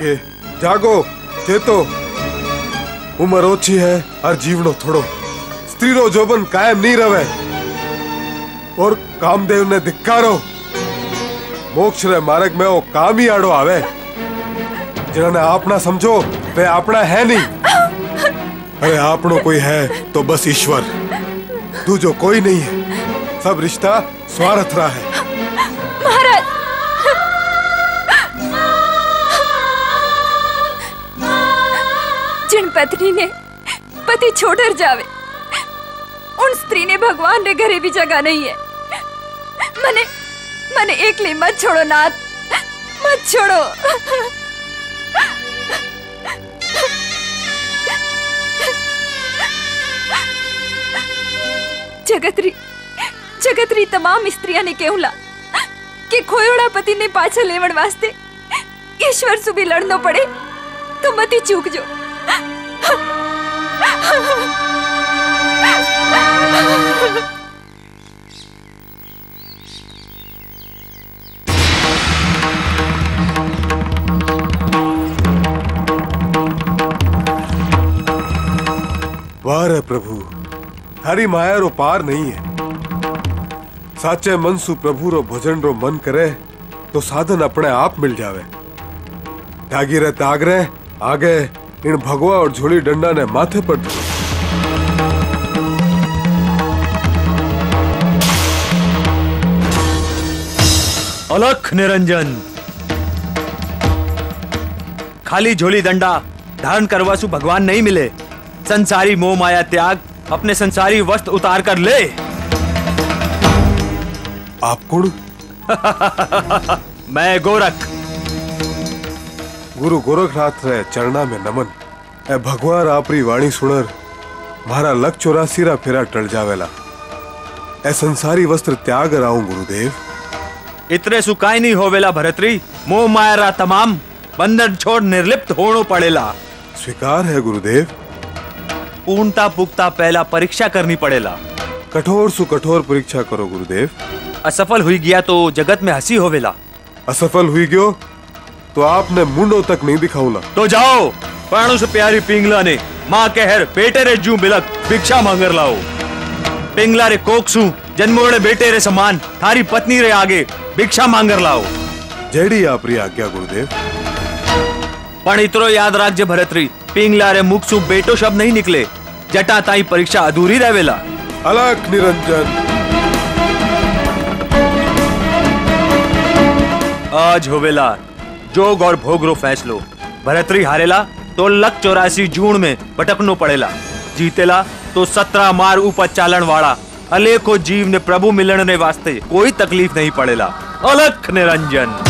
के जागो चेतो। उम्र ओछी है और जीवनो थोड़ो, स्त्री रो जोबन कायम नहीं रवे। और कामदेव ने धिक्कारो, मोक्ष रे मार्ग में वो काम ही आड़ो आवे। जिन्होंने आपना समझो वे आपना है नहीं। अरे आपनो कोई है तो बस ईश्वर, दूजो कोई नहीं है। सब रिश्ता स्वार्थ रा है। महाराज जिन पत्नी ने पति छोड़कर जावे उन स्त्री ने भगवान ने घरे भी जगह नहीं है। मने मने एकली मत छोड़ो नाथ, मत छोड़ो। जगतरी जगतरी तमाम स्त्रियां ने कहूला कि खोयोड़ा पति ने पाछा लेवण वास्ते ईश्वर से भी लड़नो पड़े तो मती चूक जो। वाह रे प्रभु, थारी माया रो पार नहीं है। साचे मन सु प्रभु रो भजन रो मन करे तो साधन अपने आप मिल जावे। त्यागी रे त्याग रे आगे इन भगवा और झोली डंडा ने माथे पर। अलख निरंजन, खाली झोली डंडा धारण करवासु भगवान नहीं मिले। संसारी मोह माया त्याग, अपने संसारी वस्त्र उतार कर ले। आप कौन? मैं गोरख। गुरु गोरखनाथ रे चरणा में नमन। ए भगवान आपरी वाणी सुनर मारा लक चौरासी रा फेरा टल जावेला। ए संसारी वस्त्र त्याग राऊ गुरुदेव। इतने सुकाई नहीं होवेला भरतरी, मोह माया रा तमाम बंधन छोड़ निर्लिप्त होनो पड़ेला। स्वीकार है गुरुदेव। पूर्णता पुख्ता पहला परीक्षा करनी पड़ेला। कठोर सु कठोर परीक्षा करो गुरुदेव। असफल हुई गया तो जगत में हंसी होवेला। असफल हुई गयो तो आपने मुंडो तक नहीं दिखाऊला। तो जाओ प्राणों से प्यारी पिंगला ने माँ कहर बेटे रे जू बिलक भिक्षा मांगर लाओ। पिंगला रे कोकसू जन्मोड़े बेटे रे समान थारी पत्नी रे आगे भिक्षा मांगर लाओ। जेडी आपरी आज्ञा गुरुदेव। पण इतरो याद राखजे भरतरी, पिंगला रे मुख सु बेटो शब्द नहीं निकले। जटा ताई परीक्षा अधूरी रहेला। अलख निरंजन। आज होवेला जोग और भोग रो फैसलो। भरतरी हारेला तो लक चौरासी जून में भटकनो पड़ेला, जीतेला तो सत्रह मार ऊपर चालन वाला अलेखो जीव ने प्रभु मिलन ने वास्ते कोई तकलीफ नहीं पड़ेला। अलख निरंजन।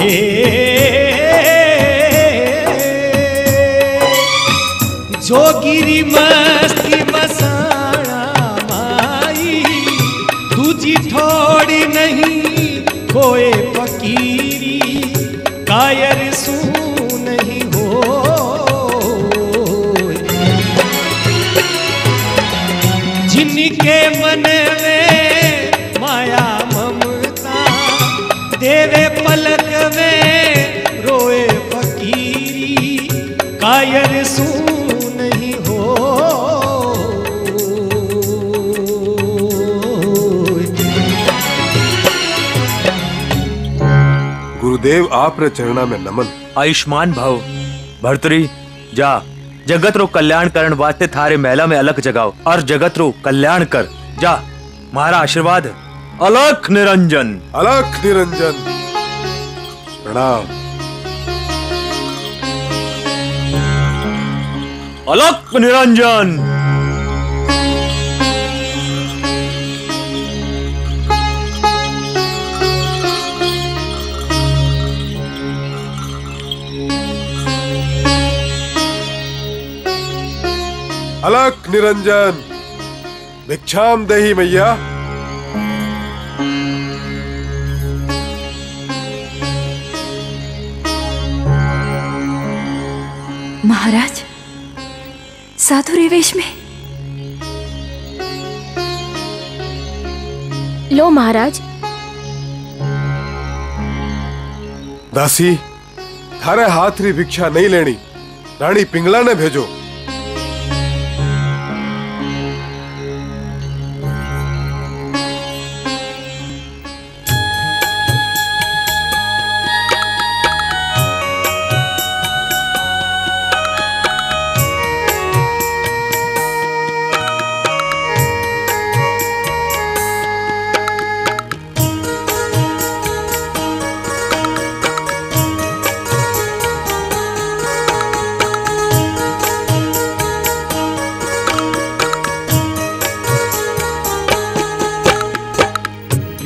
Hey छोड़ी नहीं होए फकीरी, कायर सू नहीं हो। जिनके मन में माया ममता देवे पलक में रोए फकीरी, कायर सू देव। आप रे चरणा में नमन। आयुष्मान भव। भर्तहरि जा जगत रो कल्याण करण वास्ते थारे मेला में अलग जगाओ और जगत रो कल्याण कर। जा मारा आशीर्वाद है। अलख निरंजन, अलख निरंजन। प्रणाम। अलख निरंजन। अलख निरंजन भिक्षाम देहि मैया। महाराज साधु रिवेश में। लो महाराज। दासी थारे हाथ री भिक्षा नहीं लेनी, रानी पिंगला ने भेजो।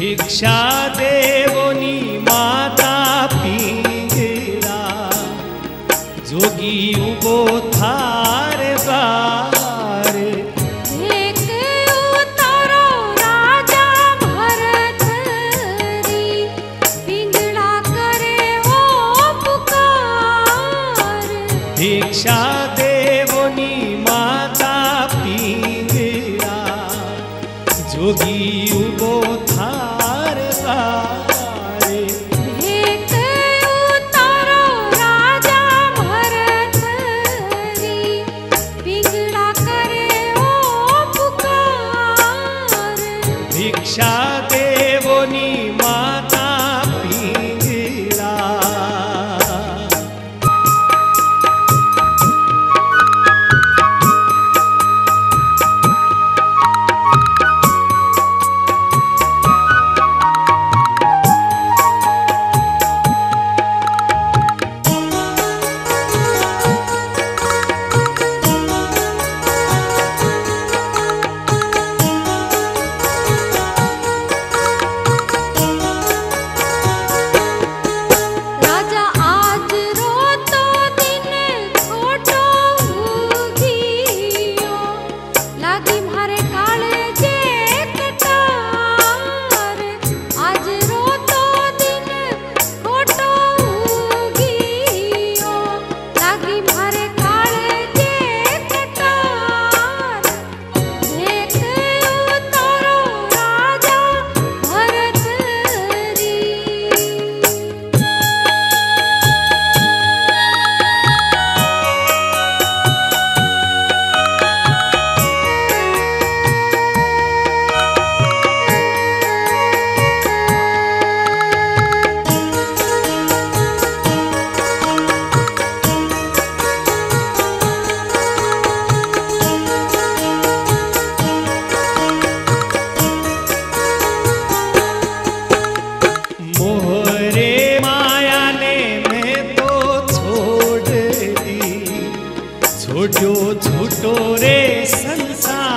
देवनी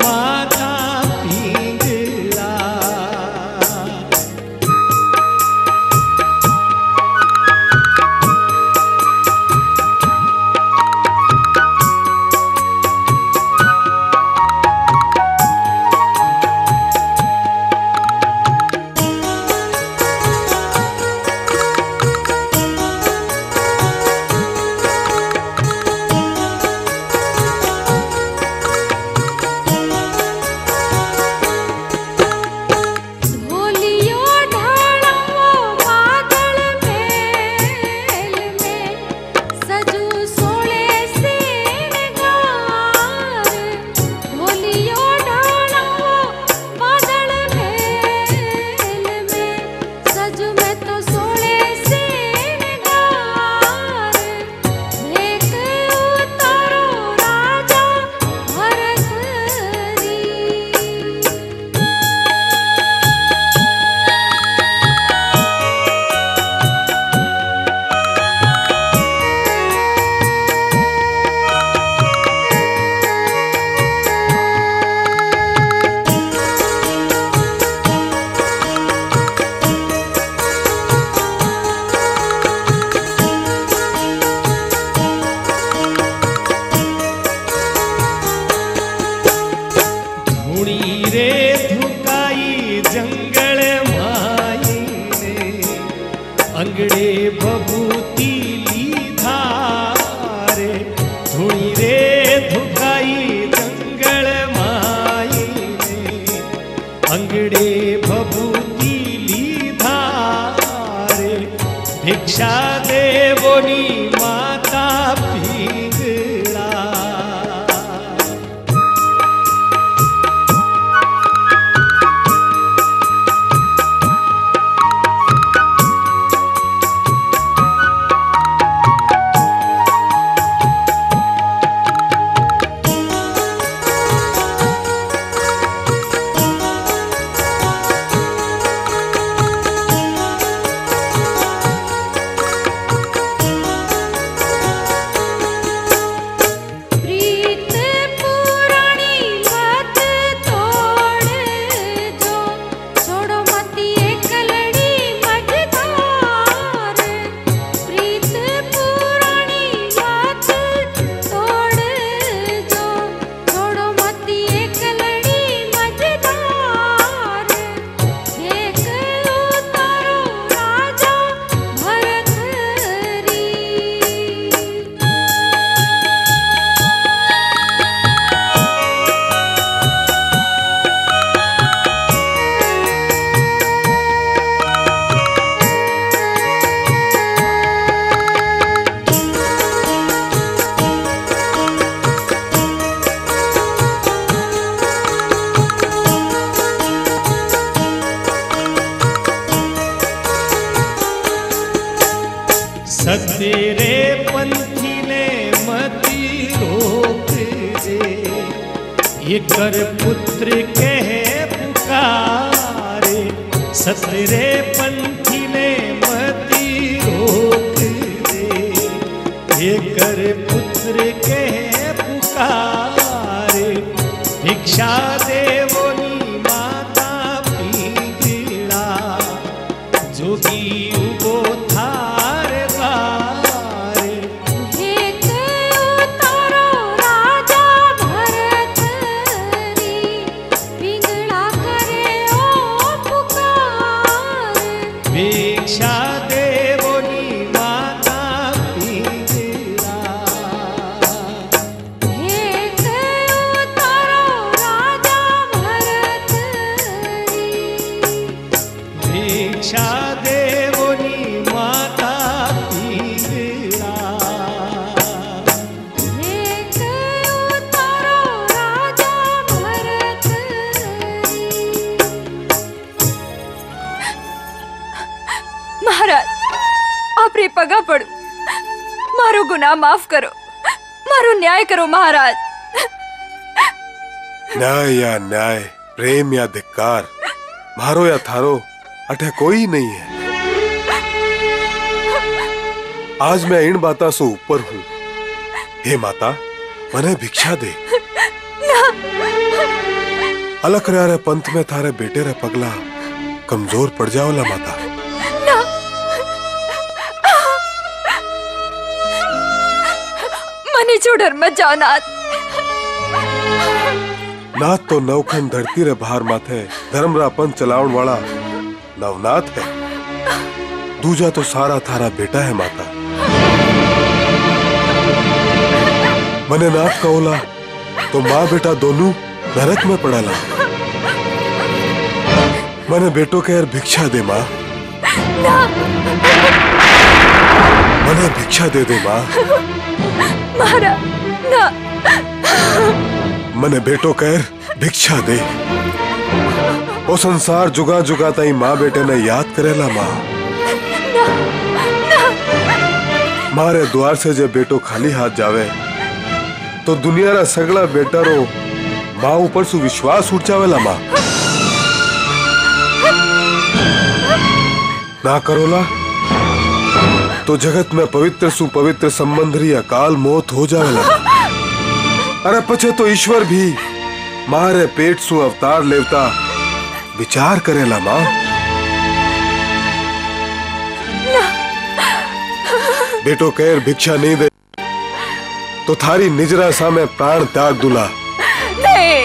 माता पिंगला। बिगड़े बबूती लीधा रे धुनी रे धुकाई जंगल माई रे अंगड़े बबूती लीधा रे भिक्षा देवोनी माता माफ करो, मारो न्याय करो महाराज। न्याय या न्याय, प्रेम या धिक्कार, मारो या थारो, अठे कोई नहीं है। आज मैं इन बाता से ऊपर हूँ। हे माता, मने भिक्षा दे। अलग रे पंथ में थारे बेटे रे पगला कमजोर पड़ जाओला माता। डर मत जाओ नाथ। नाथ तो नवखंड धरती रे भार माथे धर्म रा पंथ चलावन वाला नवनाथ है। दूजा तो सारा थारा बेटा है माता। मने नाथ कहोला तो माँ बेटा दोनों नरक में पड़ाला। मने बेटो के यार भिक्षा दे माँ। मने भिक्षा दे दे माँ। मारा ना मने बेटो कहर भिक्षा दे। ओ संसार जुगा जुगा ताई माँ बेटे ने याद करेला माँ। मारे द्वार से जब बेटो खाली हाथ जावे तो दुनिया रा सगला बेटा रो माँ ऊपर सु विश्वास उठ जावेला माँ। ना करोला तो जगत में पवित्र सुपवित्र संबंध री अकाल मौत हो जावेला। अरे पछे तो ईश्वर भी मारे पेट सु अवतार लेवता विचार करेला माँ। बेटो केर भिक्षा नहीं दे तो थारी निजरा सामे प्राण त्याग दूला। नहीं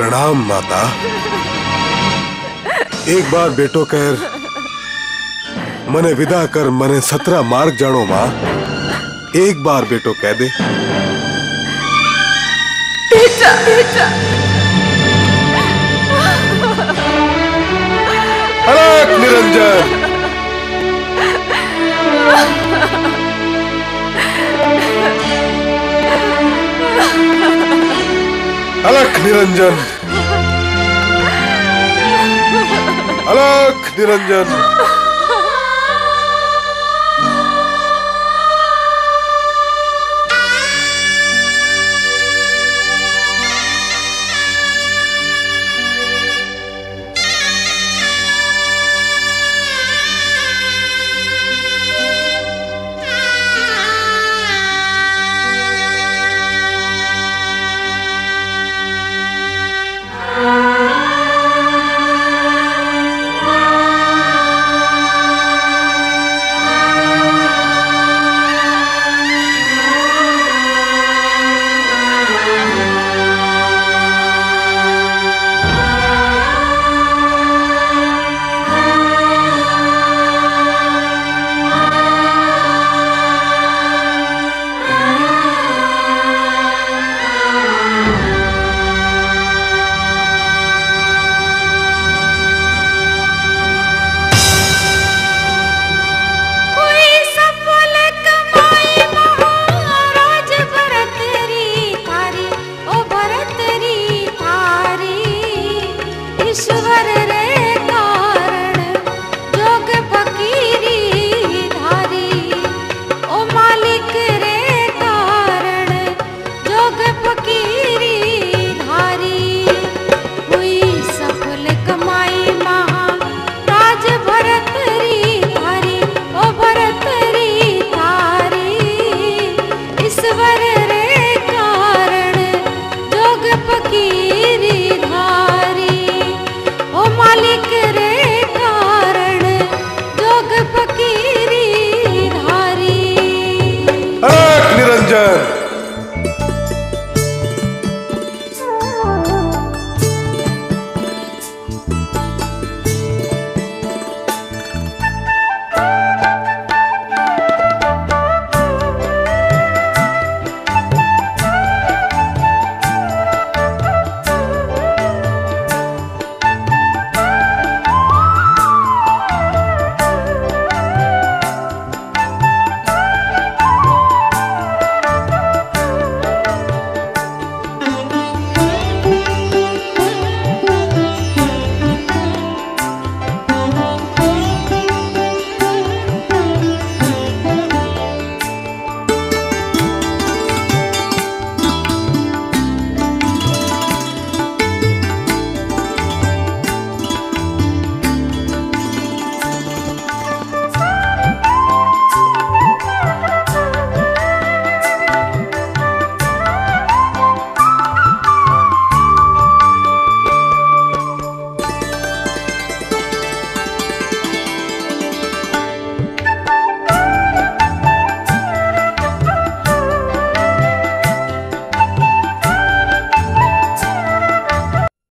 प्रणाम माता। एक बार बेटो कर मने विदा कर मने सत्रह मार्ग जानो मां। एक बार बेटो कह दे। बेटा, बेटा। अलग निरंजन। अलख निरंजन, अलख निरंजन।